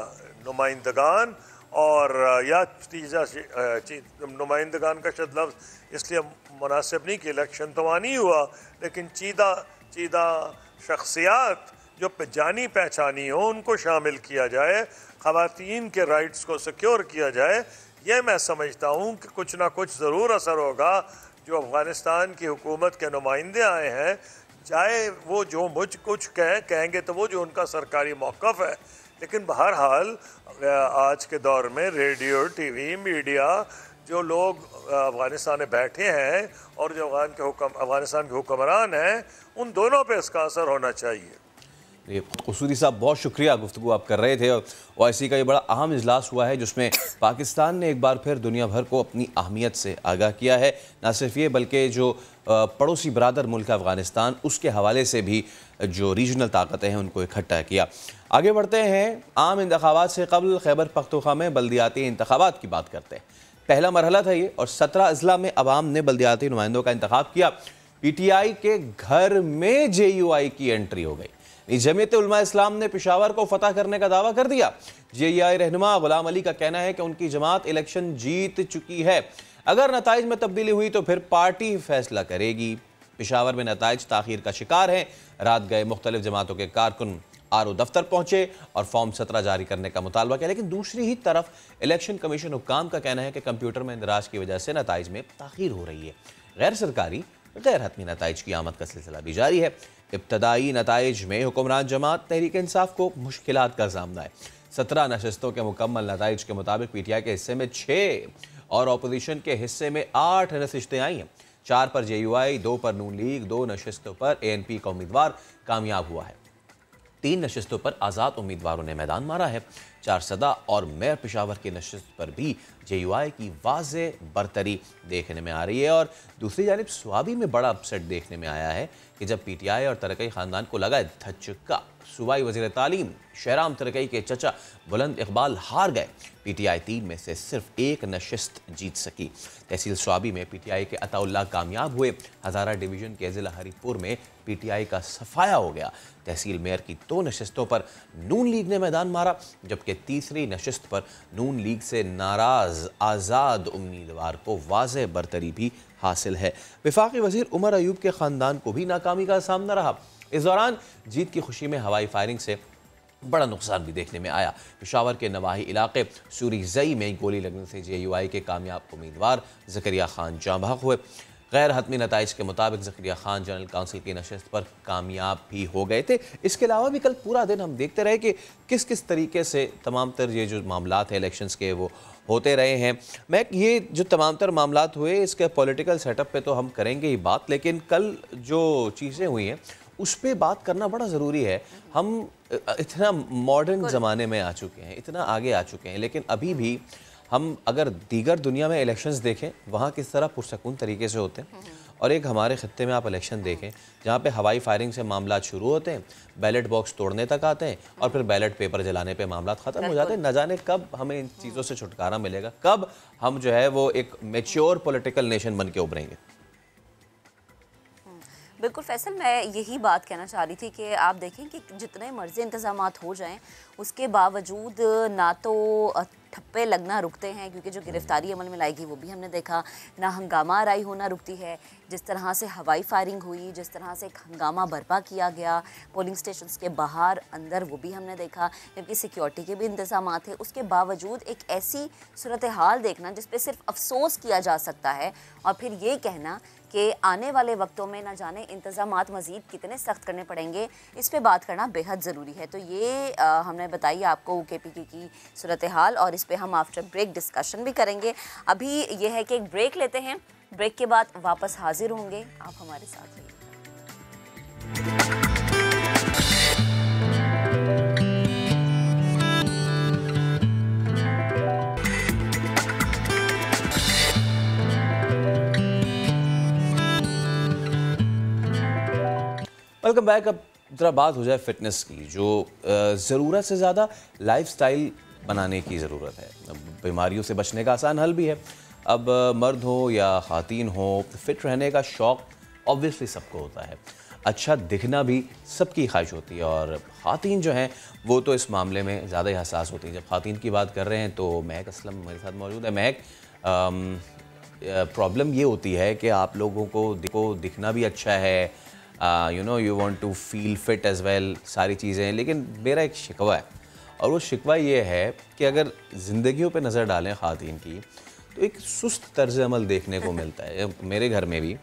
नुमाइंदगान, और या चीजा नुमाइंदगान का शब्द लफ्ज़ इसलिए मुनासिब नहीं कि इलेक्शन तो वहाँ नहीं हुआ, लेकिन चीदा चीदा शख्सियात जो जानी पहचानी हो उनको शामिल किया जाए, ख़वातीन के राइट्स को सिक्योर किया जाए। ये मैं समझता हूँ कि कुछ ना कुछ ज़रूर असर होगा जो अफगानिस्तान की हुकूमत के नुमाइंदे आए हैं, चाहे वो जो मुझ कुछ कहें कहेंगे तो वो जो उनका सरकारी मौक़िफ़ है, लेकिन बहरहाल आज के दौर में रेडियो, टीवी, मीडिया, जो लोग अफ़गानिस्तान में बैठे हैं और जो अफगान के हुक्म अफगानिस्तान के हुक्मरान हैं, उन दोनों पे इसका असर होना चाहिए। कसूरी साहब, बहुत शुक्रिया, गुफ्तगू आप कर रहे थे। और ओ आई सी का ये बड़ा अहम इजलास हुआ है जिसमें पाकिस्तान ने एक बार फिर दुनिया भर को अपनी अहमियत से आगाह किया है। ना सिर्फ ये बल्कि जो पड़ोसी बरादर मुल्क अफ़गानिस्तान, उसके हवाले से भी जो रीजनल ताकतें हैं उनको इकट्ठा किया। आगे बढ़ते हैं, आम इंतखाबात से कबल खैबर पख्तूनख्वा में बल्दियाती इंतखाबात की बात करते हैं। पहला मरहला था ये और सत्रह अजला में अवाम ने बल्दियाती नुमाइंदों का इंतखाब किया। पी टी आई के घर में जे यू आई की एंट्री हो गई। जमीयत उलमा इस्लाम ने पिशावर को फतह करने का दावा कर दिया। जे यू आई रहनुमा गुलाम अली का कहना है कि उनकी जमात इलेक्शन जीत चुकी है, अगर नताइज में तब्दीली हुई तो फिर पार्टी फैसला करेगी। पिशावर में नताइज ताखीर का शिकार हैं। रात गए मुख्तलिफ जमातों के कारकुन आर ओ दफ्तर पहुंचे और फॉर्म सत्रह जारी करने का मुतालबा किया, लेकिन दूसरी ही तरफ इलेक्शन कमीशन हुक्काम का कहना है कि कंप्यूटर में इंदराज की वजह से नताइज में ताखीर हो रही है। गैर सरकारी गैर हतमी नताइज की आमद का सिलसिला भी जारी है। इब्तदाई नताइज में हुक्मरान जमात तहरीक इंसाफ को मुश्किलात का सामना है। सत्रह नशस्तों के मुकम्मल नताइज के मुताबिक पी टी आई के हिस्से में छः और अपोजिशन के हिस्से में आठ नशस्तें आई हैं। चार पर जे यू आई, दो पर नून लीग, दो नशस्तों पर ए एन पी का उम्मीदवार कामयाब हुआ है। तीन नशस्तों पर आज़ाद उम्मीदवारों ने मैदान मारा है। चार सदा और मेयर पिशावर की नशस्त पर भी जे यू आई की वाज़े बरतरी देखने में आ रही है। और दूसरी जानिब स्वाबी में बड़ा अपसेट देखने में आया है कि जब पी टी आई और तरक्की ख़ानदान को लगा धचका, सूबाई वज़ीर तालीम शहराम तरक्की के चचा बुलंद इकबाल हार गए। पी टी आई तीन में से सिर्फ एक नशस्त जीत सकी। तहसील स्वाबी में पी टी आई के अताउल्ला कामयाब हुए। हज़ारा डिवीज़न के ज़िला हरीपुर में पी टी आई का सफाया हो गया। तहसील मेयर की दो नशस्तों पर नून लीग ने मैदान मारा, जबकि तीसरी नशस्त पर नून लीग से नाराज़ आज़ाद उम्मीदवार को वाज़े बरतरी भी हासिल है। वफाकी वज़ीर उमर अयूब के ख़ानदान को भी नाकामी का सामना रहा। इस दौरान जीत की खुशी में हवाई फायरिंग से बड़ा नुकसान भी देखने में आया। पिशावर के नवाही इलाके सूरीजई में गोली लगने से जे यू आई के कामयाब उम्मीदवार ज़करिया ख़ान जांबाज़ हुए। गैर हतमी नताइज के मुताबिक ज़करिया ख़ान जनरल काउंसिल की नशस्त पर कामयाब भी हो गए थे। इसके अलावा भी कल पूरा दिन हम देखते रहे कि किस किस तरीके से तमाम तर ये जो मामला हैं इलेक्शंस के वो होते रहे हैं। मैं ये जो तमाम तर मामला हुए इसके पॉलिटिकल सेटअप पे तो हम करेंगे ही बात, लेकिन कल जो चीज़ें हुई हैं उस पर बात करना बड़ा ज़रूरी है। हम इतना मॉडर्न ज़माने में आ चुके हैं, इतना आगे आ चुके हैं, लेकिन अभी भी हम अगर दीगर दुनिया में इलेक्शंस देखें वहाँ किस तरह पुरसकून तरीके से होते हैं, और एक हमारे ख़त्ते में आप इलेक्शन देखें जहाँ पे हवाई फायरिंग से मामला शुरू होते हैं, बैलेट बॉक्स तोड़ने तक आते हैं और फिर बैलेट पेपर जलाने पे मामला ख़त्म हो जाते हैं। न जाने कब हमें इन चीज़ों से छुटकारा मिलेगा, कब हम जो है वो एक मेच्योर पोलिटिकल नेशन बन के उभरेंगे। बिल्कुल फैसल, मैं यही बात कहना चाह रही थी कि आप देखें कि जितने मर्जी इंतजामात हो जाएं उसके बावजूद ना तो ठप्पे लगना रुकते हैं, क्योंकि जो गिरफ्तारी अमल में लाएगी वो भी हमने देखा, ना हंगामा राई होना रुकती है। जिस तरह से हवाई फायरिंग हुई, जिस तरह से एक हंगामा बर्पा किया गया पोलिंग स्टेशंस के बाहर अंदर, वो भी हमने देखा, जबकि सिक्योरिटी के भी इंतजाम थे। उसके बावजूद एक ऐसी सूरत हाल देखना जिस पर सिर्फ अफसोस किया जा सकता है, और फिर ये कहना कि आने वाले वक्तों में ना जाने इंतजामात मज़ीद कितने सख्त करने पड़ेंगे, इस पर बात करना बेहद ज़रूरी है। तो ये आ, हमने बताई आपको के पी के की सूरत हाल, और इस पर हम आफ्टर ब्रेक डिस्कशन भी करेंगे। अभी यह है कि एक ब्रेक लेते हैं, ब्रेक के बाद वापस हाजिर होंगे, आप हमारे साथ रहिए। Welcome back. अब जरा बात हो जाए फिटनेस की, जो ज़रूरत से ज़्यादा लाइफस्टाइल बनाने की ज़रूरत है। बीमारियों से बचने का आसान हल भी है। अब मर्द हो या ख़ातीन हो, फिट रहने का शौक़ ऑब्वियसली सबको होता है, अच्छा दिखना भी सबकी ख्वाहिश होती है, और ख़ातीन जो हैं वो तो इस मामले में ज़्यादा ही हसास होती हैं। जब ख़ातीन की बात कर रहे हैं तो महक असलम मेरे साथ मौजूद है। महक, प्रॉब्लम ये होती है कि आप लोगों को देखो दिखना भी अच्छा है, you know you want to feel fit as well, सारी चीज़ें, लेकिन मेरा एक शिकवा है, और वो शिकवा ये है कि अगर ज़िंदगियों पे नज़र डालें ख़ातीन की तो एक सुस्त तर्ज अमल देखने को मिलता है। मेरे घर में भी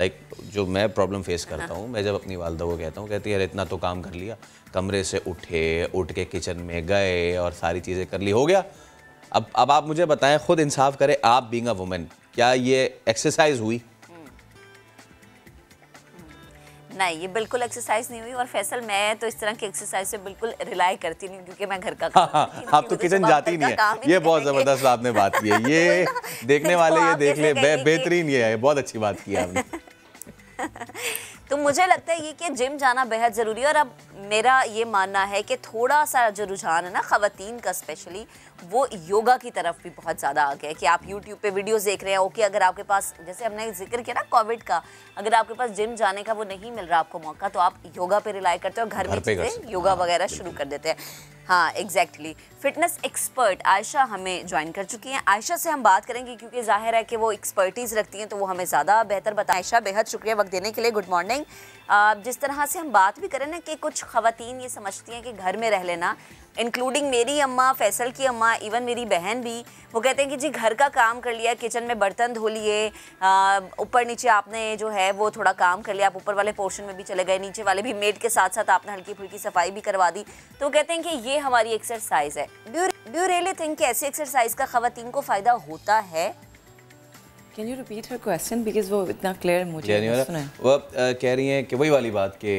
लाइक like, जो मैं प्रॉब्लम फेस करता हूँ, मैं जब अपनी वालदा को कहता हूँ, कहती है यार इतना तो काम कर लिया, कमरे से उठे, उठ के किचन में गए और सारी चीज़ें कर ली, हो गया। अब अब आप मुझे बताएं, खुद इंसाफ करें, आप बीइंग अ वुमन, क्या ये एक्सरसाइज हुई? नहीं, ये बिल्कुल एक्सरसाइज नहीं हुई। और फैसल, मैं तो इस तरह की एक्सरसाइज से बिल्कुल रिलाई करती नहीं, क्योंकि मैं घर का काम हाँ, हाँ, आप तो किचन जाती नहीं है। ये बहुत जबरदस्त आपने बात की है, ये देखने वाले ये देख ले, बेहतरीन, ये है, बहुत अच्छी बात की आपने। तो मुझे लगता है ये कि जिम जाना बेहद ज़रूरी है। और अब मेरा ये मानना है कि थोड़ा सा जो रुझान है ना ख़वातीन का स्पेशली, वो योगा की तरफ भी बहुत ज़्यादा आ गया है कि आप यूट्यूब पे वीडियोस देख रहे हैं। ओके, अगर आपके पास, जैसे हमने जिक्र किया ना कोविड का, अगर आपके पास जिम जाने का वो नहीं मिल रहा आपको मौका, तो आप योगा पे रिलाई करते हो, घर में चीज़ें योगा वगैरह शुरू कर देते हैं। हाँ, एग्जैक्टली। फिटनेस एक्सपर्ट आयशा हमें ज्वाइन कर चुकी हैं, आयशा से हम बात करेंगे क्योंकि जाहिर है कि वो एक्सपर्टीज़ रखती हैं, तो वो हमें ज़्यादा बेहतर बताएं। आयशा, बेहद शुक्रिया वक्त देने के लिए, गुड मॉर्निंग। जिस तरह से हम बात भी करें ना कि कुछ ख़वातीन ये समझती हैं कि घर में रह लेना, इंक्लूडिंग मेरी अम्मा, फैसल की अम्मा, इवन मेरी बहन भी, वो कहते हैं कि जी घर का काम कर लिया, किचन में बर्तन धो लिए, ऊपर नीचे आपने जो है वो थोड़ा काम कर लिया, आप ऊपर वाले पोर्शन में भी चले गए, नीचे वाले भी, मेड के साथ साथ आपने हल्की फुल्की सफाई भी करवा दी, तो वो कहते हैं कि ये हमारी एक्सरसाइज है। डू यू रियली थिंक ऐसी एक्सरसाइज का ख़वातीन को फ़ायदा होता है? Can you repeat her question because वो इतना क्लियर मुझे नहीं सुना है। वो कह रही हैं कि वही वाली बात कि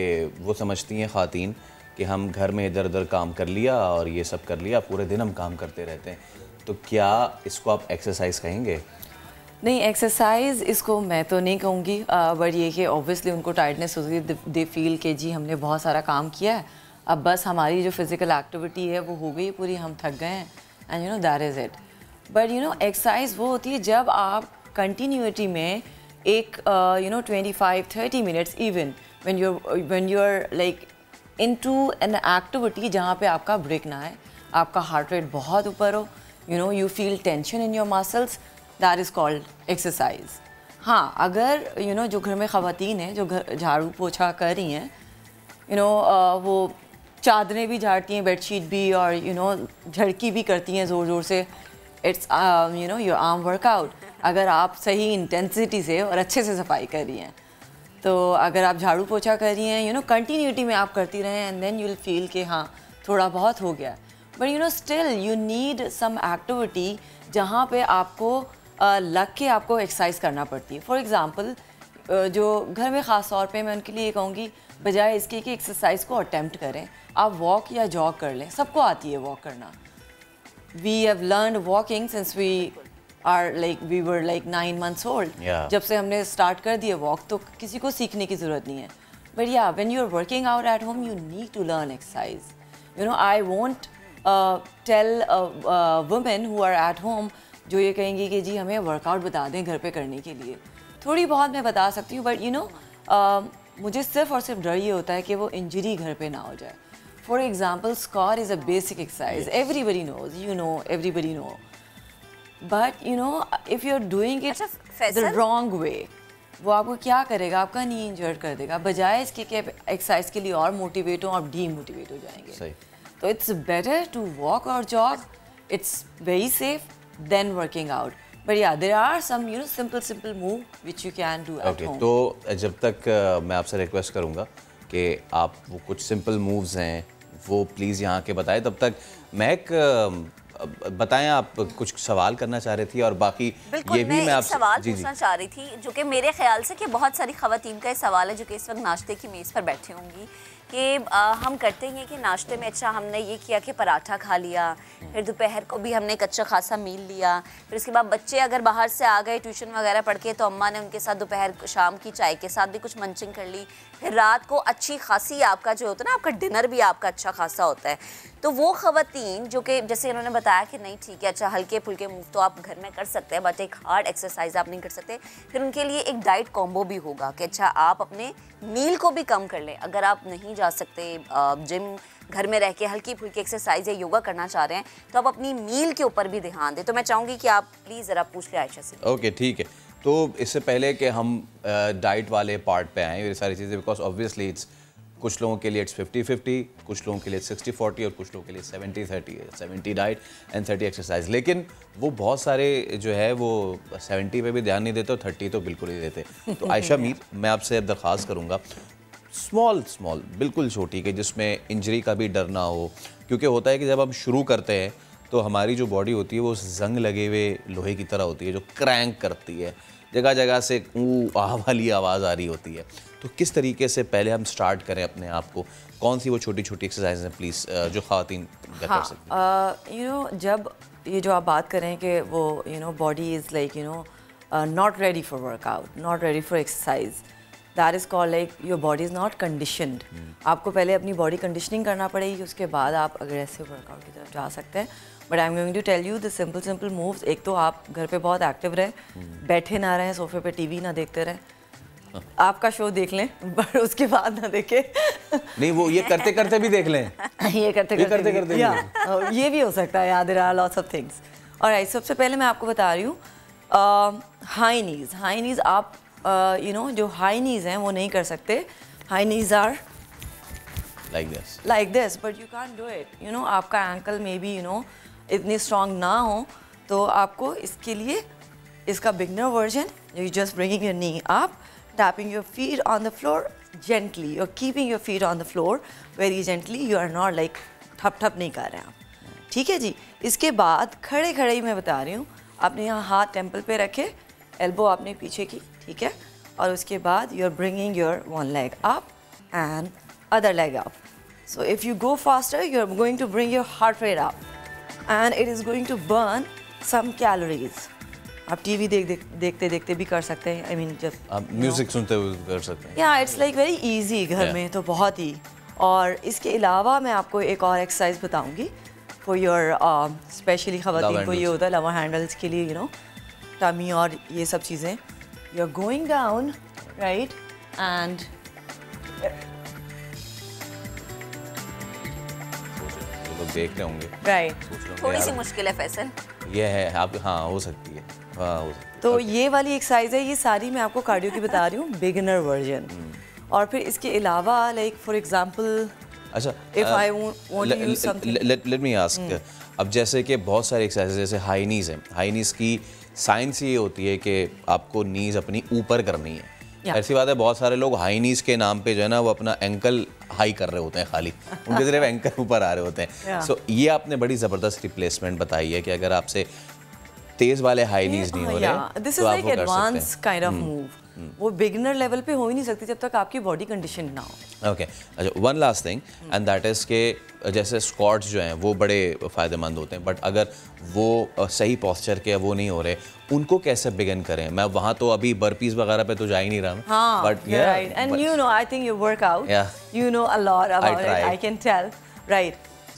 वो समझती हैं ख़वातीन कि हम घर में इधर उधर काम कर लिया और ये सब कर लिया, पूरे दिन हम काम करते रहते हैं, तो क्या इसको आप एक्सरसाइज कहेंगे? नहीं, एक्सरसाइज इसको मैं तो नहीं कहूँगी, बट ये कि ऑब्वियसली उनको टायर्डनेस होती है, दे फील कि जी हमने बहुत सारा काम किया है, अब बस हमारी जो फिज़िकल एक्टिविटी है वो हो गई पूरी, हम थक गए हैं, and you know that is it. But you know exercise वो होती है जब आप कंटिन्यूटी में एक you know twenty five thirty minutes, even when you when you are like into an activity जहाँ पे आपका ब्रेक ना आए, आपका हार्ट रेट बहुत ऊपर हो, you know you feel tension in your muscles, that is called exercise. हाँ, अगर यू you नो know, जो घर में ख़वातीन हैं जो घर झाड़ू पोछा कर रही हैं, यू नो वो चादरें भी झाड़ती हैं, बेडशीट भी, और यू नो झड़की भी करती हैं ज़ोर ज़ोर से, it's you know your arm workout. अगर आप सही इंटेंसिटी से और अच्छे से सफाई कर रही हैं, तो अगर आप झाड़ू पोछा कर रही हैं, यू नो कंटिन्यूटी में आप करती रहें, and then you will feel कि हाँ थोड़ा बहुत हो गया। But you know still you need some activity जहाँ पे आपको uh, लग के आपको एक्सरसाइज करना पड़ती है। फॉर एग्ज़ाम्पल uh, जो घर में ख़ास तौर पे मैं उनके लिए कहूँगी, बजाय इसके कि एक्सरसाइज को अटैम्प्ट करें, आप वॉक या जॉग कर लें। सबको आती है वॉक करना, we have learn walking since we are like we were like nine months old. जब से हमने स्टार्ट कर दिया वॉक, तो किसी को सीखने की ज़रूरत नहीं है। बट या when you are working out at home, you need to learn exercise. You know I won't tell women who are at home जो ये कहेंगी कि जी हमें वर्कआउट बता दें घर पे करने के लिए। थोड़ी बहुत मैं बता सकती हूँ, बट यू नो मुझे सिर्फ और सिर्फ डर ये होता है कि वो इंजरी घर पे ना हो जाए। For example squat is a basic exercise, everybody knows, you know everybody know, but you know if you are doing it the wrong way, वो आपको क्या करेगा, आपका नी इंजर्ड कर देगा, बजाय इसके कि एक्सरसाइज के लिए और मोटिवेट हो, आप डीमोटिवेट हो जाएंगे। तो इट्स बेटर टू वॉक और jog, it's very safe then working out. But yeah there are some you know simple simple move which you can do at home. तो जब तक uh, मैं आपसे रिक्वेस्ट करूँगा कि आप वो कुछ सिंपल मूव्स हैं वो प्लीज़ यहाँ के बताएं। तब तक मैं एक uh, बताएं, आप कुछ सवाल करना चाह रही थी और बाकी ये भी मैं, मैं आपसे सवाल जी, पूछना चाह रही थी, जो कि मेरे ख्याल से कि बहुत सारी ख़वातीन का ये सवाल है जो कि इस वक्त नाश्ते की मेज़ पर बैठी होंगी कि आ, हम करते हैं कि नाश्ते में अच्छा हमने ये किया कि पराठा खा लिया, फिर दोपहर को भी हमने एक अच्छा खासा मील लिया, फिर उसके बाद बच्चे अगर बाहर से आ गए ट्यूशन वगैरह पढ़ के, तो अम्मा ने उनके साथ दोपहर शाम की चाय के साथ भी कुछ मंचिंग कर ली, फिर रात को अच्छी खासी आपका जो होता है ना आपका डिनर भी आपका अच्छा खासा होता है। तो वो ख़वातीन जो कि जैसे इन्होंने बताया कि नहीं ठीक है अच्छा हल्के फुल्के मूव तो आप घर में कर सकते हैं, बट एक हार्ड एक्सरसाइज आप नहीं कर सकते, फिर उनके लिए एक डाइट कॉम्बो भी होगा कि अच्छा आप अपने मील को भी कम कर लें। अगर आप नहीं जा सकते जिम, घर में रह के हल्की फुल्की एक्सरसाइज या योगा करना चाह रहे हैं, तो आप अपनी मील के ऊपर भी ध्यान दें। तो मैं चाहूँगी कि आप प्लीज़ ज़रा पूछ लें आयशा से। ओके ठीक है, तो इससे पहले कि हम डाइट वाले पार्ट पर आएँ, ये सारी चीज़ें बिकॉज ऑब्वियसली इट्स कुछ लोगों के लिए इट्स फिफ्टी फिफ्टी, कुछ लोगों के लिए सिक्सटी फोर्टी और कुछ लोगों के लिए सेवेंटी थर्टी है, seventy diet and thirty exercise. लेकिन वो बहुत सारे जो है वो सेवेंटी पे भी ध्यान नहीं देते और थर्टी तो बिल्कुल नहीं देते। तो आयशा मीर, मैं आपसे अब दरख्वास्त करूँगा स्मॉल स्मॉल बिल्कुल छोटी के, जिसमें इंजरी का भी डर ना हो, क्योंकि होता है कि जब हम शुरू करते हैं तो हमारी जो बॉडी होती है वो जंग लगे हुए लोहे की तरह होती है जो क्रैंक करती है, जगह जगह से ऊ आह वाली आवाज़ आ रही होती है। तो किस तरीके से पहले हम स्टार्ट करें अपने आप को, कौन सी वो छोटी छोटी एक्सरसाइज हैं प्लीज़ जो ख़वातीन कर सकती हैं? यू नो, जब ये जो आप बात करें कि वो you know body is like you know not ready for workout, not ready for exercise, that is called like your body is not conditioned. आपको पहले अपनी बॉडी कंडीशनिंग करना पड़ेगी, उसके बाद आप अग्रेसिव वर्कआउट की तरफ जा सकते हैं। But I am going to tell you the simple simple moves. एक तो आप घर पे बहुत एक्टिव रहें, hmm. बैठे ना रहें, सोफे पे टीवी ना देखते रहें, huh. आपका शो देख लें बट उसके बाद ना देखें। नहीं, वो ये करते करते भी देख लें। ये करते ये करते, करते, करते भी, या, ये भी हो सकता है। There are lots of things. और सबसे पहले मैं आपको बता रही हूँ हाई नीज़। हाई नीज़ आप यू नो जो हाई नीज़ हैं वो नहीं कर सकते। High knees are like this like this but you can't do it. You know आपका ankle may be you know इतनी स्ट्रॉन्ग ना हो, तो आपको इसके लिए इसका beginner version, you just bringing your knee up, tapping your feet on the floor gently, और keeping your feet on the floor very gently. You are not like ठप ठप नहीं कर रहे हैं आप, ठीक है जी। इसके बाद खड़े खड़े ही मैं बता रही हूँ, आपने यहाँ हाथ टेम्पल पे रखे, एल्बो आपने पीछे की, ठीक है। और उसके बाद you are bringing your one leg up and other leg up. So if you go faster you are going to bring your heart rate up and it is going to burn some calories. आप TV देख देख देखते देखते भी कर सकते हैं, I mean जब आप म्यूजिक सुनते हुए कर सकते हैं। या इट्स लाइक वेरी इजी घर में तो बहुत ही। और इसके अलावा मैं आपको एक और एक्सरसाइज बताऊंगी फॉर योर स्पेशली खवातीन को ये होता है लवा हैंडल्स के लिए, यू नो टमी और ये सब चीज़ें। You are going down right and देख रहे होंगे राइट। थोड़ी सी मुश्किल है फैसल, ये है आप, हाँ हो सकती है, हाँ हो सकती है। तो okay. ये वाली एक्सरसाइज है, ये सारी मैं आपको कार्डियो की बता रही हूँ बिगिनर वर्जन। और फिर इसके अलावा लाइक फॉर एग्जांपल, अच्छा if I want to do something let me ask, अब जैसे कि बहुत सारी एक्सरसाइज जैसे हाई नीज है, हाई नीज की साइंस ये होती है कि आपको नीज अपनी ऊपर करनी है। ऐसी बात है बहुत सारे लोग हाई नीज के नाम पे जो है ना वो अपना एंकल हाई कर रहे होते हैं, खाली उनके सिर्फ एंकल ऊपर आ रहे होते हैं। सो so, ये आपने बड़ी ज़बरदस्त रिप्लेसमेंट बताई है कि अगर आपसे तेज वाले हाई नीज नहीं हो रहे this is like advance kind of move, वो बिगिनर लेवल पे हो ही नहीं सकती जब तक आपकी बॉडी कंडीशन ना हो। ओके, अच्छा one last thing and that is के जैसे स्क्वाट्स जो हैं वो बड़े फ़ायदेमंद होते हैं, बट अगर वो सही पॉस्चर के वो नहीं हो रहे उनको कैसे बिगिन करें? मैं वहाँ तो अभी बर्पीज़ वगैरह पे तो जा ही नहीं रहा, हाँ, but right and you know I think you work out, you know a lot about it, I can tell right.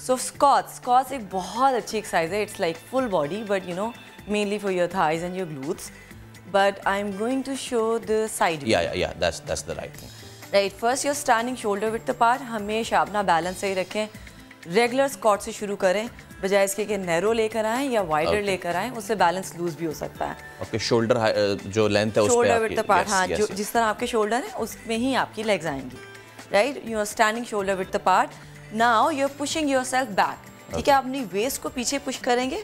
So squats squats एक बहुत अच्छी एक्सरसाइज है, it's like full body but you know mainly for your thighs and your glutes, but I'm going to show the side yeah yeah yeah that's that's the right thing right। First you're standing shoulder width apart, हमेशा अपना balance सही रखें, regular squat से शुरू करें बजाय इसके कि narrow लेकर आएं या wider okay. लेकर आएं, उससे balance loose भी हो सकता है। आपके okay, shoulder जो length है shoulder width apart, हाँ yes, जो yes. जिस तरह आपके shoulder है उसमें ही आपकी legs आएंगी right। You're standing shoulder width apart, now you're pushing yourself back, ठीक okay. है, आप अपनी waist को पीछे push करेंगे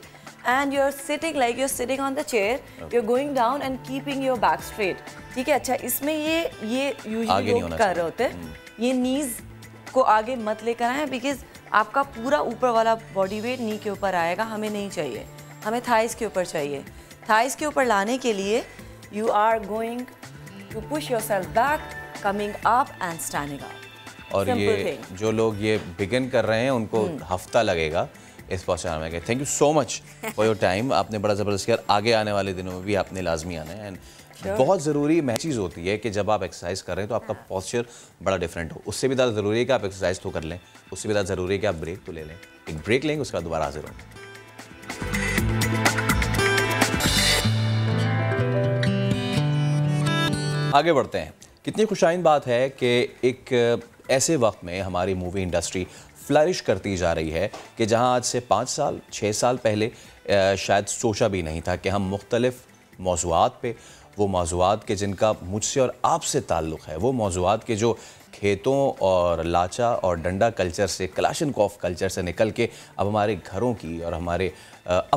and you're sitting like you're sitting on the chair okay. You're going down and keeping your back straight, ठीक है। अच्छा इसमें ये ये यूजुअली लोग कर रहे होते हैं hmm. ये नीज को आगे मत लेकर आए बिकॉज आपका पूरा ऊपर वाला बॉडी वेट नी के ऊपर आएगा, हमें नहीं चाहिए, हमें थाइस के ऊपर चाहिए। थाइस के ऊपर लाने के लिए you are going to push yourself back, coming up and standing up. और ये जो लोग ये बिगिन कर रहे हैं उनको hmm. हफ्ता लगेगा इस पॉस्चर में। Thank you so much for your time, आपने बड़ा ज़बरदस्त किया, आगे आने वाले दिनों में भी आपने लाजमी आना है। And sure. बहुत ज़रूरी महज चीज़ होती है कि जब आप एक्सरसाइज कर रहे हैं तो आपका पॉस्चर बड़ा डिफरेंट हो। उससे भी ज़्यादा ज़रूरी है कि आप एक्सरसाइज तो कर लें, उससे भी ज़्यादा ज़रूरी है कि आप ब्रेक तो ले लें। एक ब्रेक लेंगे, उसके बाद दोबारा हाजिर होंगे। आगे बढ़ते हैं। कितनी खुशाइन बात है कि एक ऐसे वक्त में हमारी मूवी इंडस्ट्री फ्लरिश करती जा रही है कि जहां आज से पाँच साल छः साल पहले शायद सोचा भी नहीं था कि हम मुख्तलिफ मौज़ूआत पे वो मौज़ूआत के जिनका मुझसे और आपसे ताल्लुक़ है, वो मौज़ूआत के जो खेतों और लाचा और डंडा कल्चर से, कलाशनकॉफ कल्चर से निकल के अब हमारे घरों की और हमारे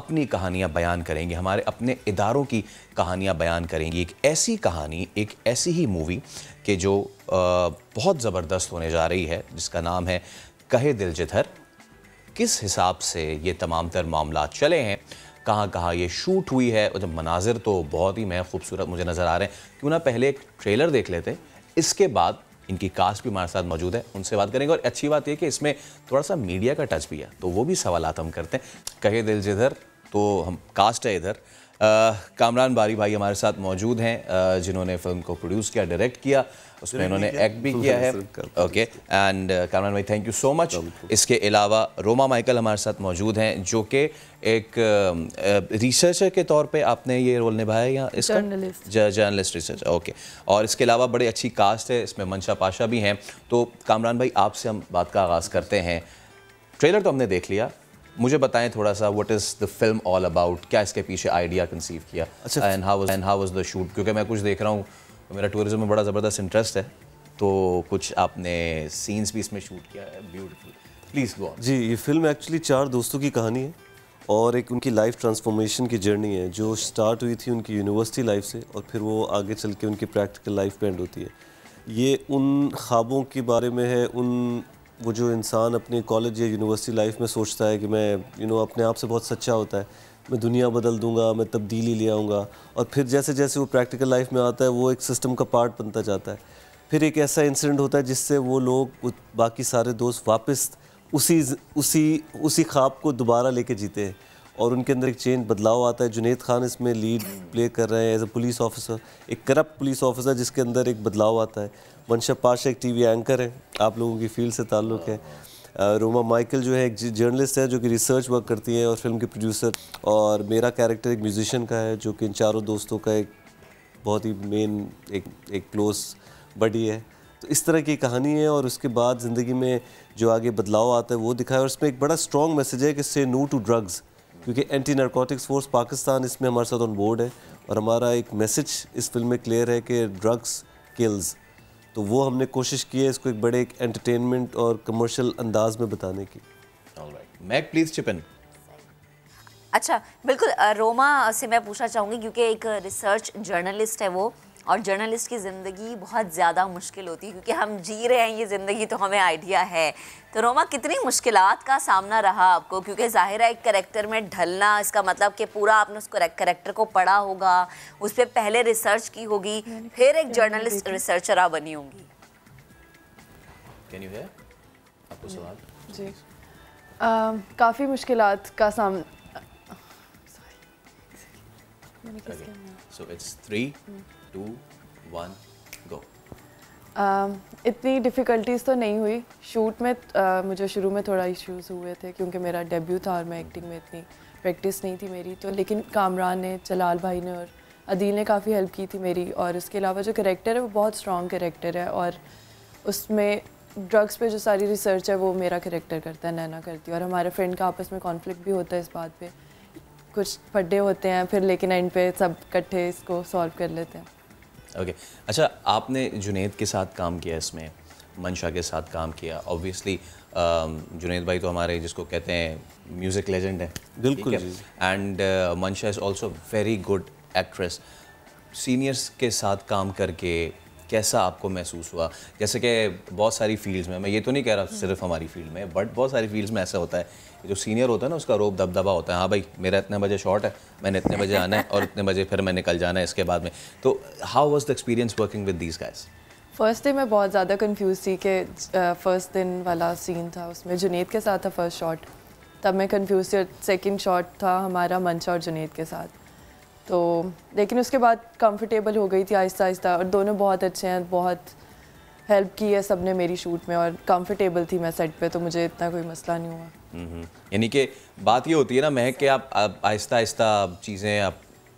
अपनी कहानियां बयान करेंगे, हमारे अपने इदारों की कहानियां बयान करेंगी। एक ऐसी कहानी, एक ऐसी ही मूवी कि जो बहुत ज़बरदस्त होने जा रही है, जिसका नाम है कहे दिल जिधर, किस हिसाब से ये तमाम तर मामला चले हैं, कहाँ कहाँ ये शूट हुई है। और जब मनाजिर तो बहुत ही मैं खूबसूरत मुझे नज़र आ रहे हैं, क्यों ना पहले एक ट्रेलर देख लेते हैं, इसके बाद इनकी कास्ट भी हमारे साथ मौजूद है, उनसे बात करेंगे। और अच्छी बात यह कि इसमें थोड़ा सा मीडिया का टच भी है, तो वो भी सवालात हम करते हैं। कहे दिल जिधर तो हम कास्ट है इधर, कामरान बारी भाई हमारे साथ मौजूद हैं, जिन्होंने फिल्म को प्रोड्यूस किया, डायरेक्ट किया, उसमें इन्होंने एक्ट भी किया है। ओके एंड कामरान भाई थैंक यू सो मच। इसके अलावा रोमा माइकल हमारे साथ मौजूद हैं, जो कि एक रिसर्चर के तौर पे आपने ये रोल निभाया या इसका जर्नलिस्ट रिसर्च, ओके। और इसके अलावा बड़ी अच्छी कास्ट है, इसमें मंशा पाशा भी हैं। तो कामरान भाई आपसे हम बात का आगाज़ करते हैं। ट्रेलर तो हमने देख लिया, मुझे बताएं थोड़ा सा what is the film all about, क्या इसके पीछे आइडिया कंसीव किया and how and how was the shoot, क्योंकि मैं कुछ देख रहा हूँ, मेरा टूरिज्म में बड़ा ज़बरदस्त इंटरेस्ट है, तो कुछ आपने सीन्स भी इसमें शूट किया है। Beautiful, please go on. जी, ये फिल्म एक्चुअली चार दोस्तों की कहानी है और एक उनकी लाइफ ट्रांसफॉर्मेशन की जर्नी है, जो स्टार्ट हुई थी उनकी यूनिवर्सिटी लाइफ से और फिर वो आगे चल के उनकी प्रैक्टिकल लाइफ पे एंड होती है। ये उन ख्वाबों के बारे में है, उन वो जो इंसान अपने कॉलेज या यूनिवर्सिटी लाइफ में सोचता है कि मैं यू you नो know, अपने आप से बहुत सच्चा होता है, मैं दुनिया बदल दूंगा, मैं तब्दीली ले आऊँगा, और फिर जैसे जैसे वो प्रैक्टिकल लाइफ में आता है वो एक सिस्टम का पार्ट बनता जाता है। फिर एक ऐसा इंसिडेंट होता है जिससे वो लोग, बाकी सारे दोस्त वापस उसी उसी उसी ख्वाब को दोबारा लेके जीते हैं और उनके अंदर एक चेंज बदलाव आता है। जुनैद खान इसमें लीड प्ले कर रहे हैं एज अ पुलिस ऑफिसर, एक करप्ट पुलिस ऑफिसर जिसके अंदर एक बदलाव आता है। मंशा पाशा एक टीवी एंकर है, आप लोगों की फील्ड से ताल्लुक़ है। रोमा माइकल जो है एक जर्नलिस्ट है जो कि रिसर्च वर्क करती है और फिल्म के प्रोड्यूसर, और मेरा कैरेक्टर एक म्यूजिशियन का है जो कि इन चारों दोस्तों का एक बहुत ही मेन एक एक क्लोज बडी है। तो इस तरह की कहानी है और उसके बाद ज़िंदगी में जो आगे बदलाव आता है वो दिखाया, और इसमें एक बड़ा स्ट्रॉन्ग मैसेज है कि से नो टू ड्रग्स, क्योंकि एंटी नारकोटिक्स फोर्स पाकिस्तान इसमें हमारे साथ ऑन बोर्ड है और हमारा एक मैसेज इस फिल्म में क्लियर है कि ड्रग्स किल्स। तो वो हमने कोशिश की है इसको एक बड़े एक एंटरटेनमेंट और कमर्शियल अंदाज में बताने की। Alright Mac, please chip in. अच्छा, बिल्कुल रोमा से मैं पूछना चाहूँगी, क्योंकि एक रिसर्च जर्नलिस्ट है वो, और जर्नलिस्ट की ज़िंदगी बहुत ज़्यादा मुश्किल होती है, क्योंकि हम जी रहे हैं ये ज़िंदगी तो हमें आइडिया है। तो रोमा, कितनी मुश्किलात का सामना रहा आपको, क्योंकि ज़ाहिर है एक करेक्टर में ढलना, इसका मतलब कि पूरा आपने उस करेक्टर को पढ़ा होगा, उस पर पहले रिसर्च की होगी, फिर एक जर्नलिस्ट रिसर्चर आप बनी होंगी। आपको सवाल? जी, काफ़ी मुश्किलात का सामना। Two one go. इतनी डिफ़िकल्टीज़ तो नहीं हुई शूट में। uh, मुझे शुरू में थोड़ा इश्यूज़ हुए थे क्योंकि मेरा डेब्यू था और मैं एक्टिंग में इतनी प्रैक्टिस नहीं थी मेरी, तो लेकिन कामरान ने, जलाल भाई ने और अदील ने काफ़ी हेल्प की थी मेरी। और इसके अलावा जो कैरेक्टर है वो बहुत स्ट्रॉन्ग कैरेक्टर है और उसमें ड्रग्स पे जो सारी रिसर्च है वो मेरा कैरेक्टर करता है, नैना करती है, और हमारे फ्रेंड का आपस में कॉन्फ्लिक्ट भी होता है इस बात पर, कुछ फड्डे होते हैं फिर, लेकिन एंड पे सब इकट्ठे इसको सॉल्व कर लेते हैं। Okay okay. अच्छा, आपने जुनैद के साथ काम किया, इसमें मंशा के साथ काम किया, ऑब्वियसली जुनैद भाई तो हमारे जिसको कहते हैं म्यूज़िक लेजेंड है, बिल्कुल, and Mansha is also very good actress. Seniors के साथ काम करके कैसा आपको महसूस हुआ? जैसे कि बहुत सारी फील्ड्स में, मैं ये तो नहीं कह रहा सिर्फ हमारी फील्ड में, बट बहुत सारी फील्ड्स में ऐसा होता है, जो सीनियर होता है ना उसका रोब दबदबा होता है, हाँ भाई मेरा इतने बजे शॉट है, मैंने इतने बजे आना है और इतने बजे फिर मैं निकल जाना है इसके बाद में। तो how was the experience working with these guys? First day मैं बहुत ज़्यादा कन्फ्यूज़ थी कि फ़र्स्ट दिन वाला सीन था उसमें जुनैद के साथ था फर्स्ट शॉट, तब मैं कन्फ्यूज़ थी। सेकेंड शॉट था हमारा मंशा और जुनैद के साथ, तो लेकिन उसके बाद कंफर्टेबल हो गई थी आहिस्ता आहिस्ता, और दोनों बहुत अच्छे हैं, बहुत हेल्प की है सबने मेरी शूट में, और कंफर्टेबल थी मैं सेट पे, तो मुझे इतना कोई मसला नहीं हुआ। यानी कि बात ये होती है ना महक, कि आप आहिस्ता आहिस्ता चीज़ें आप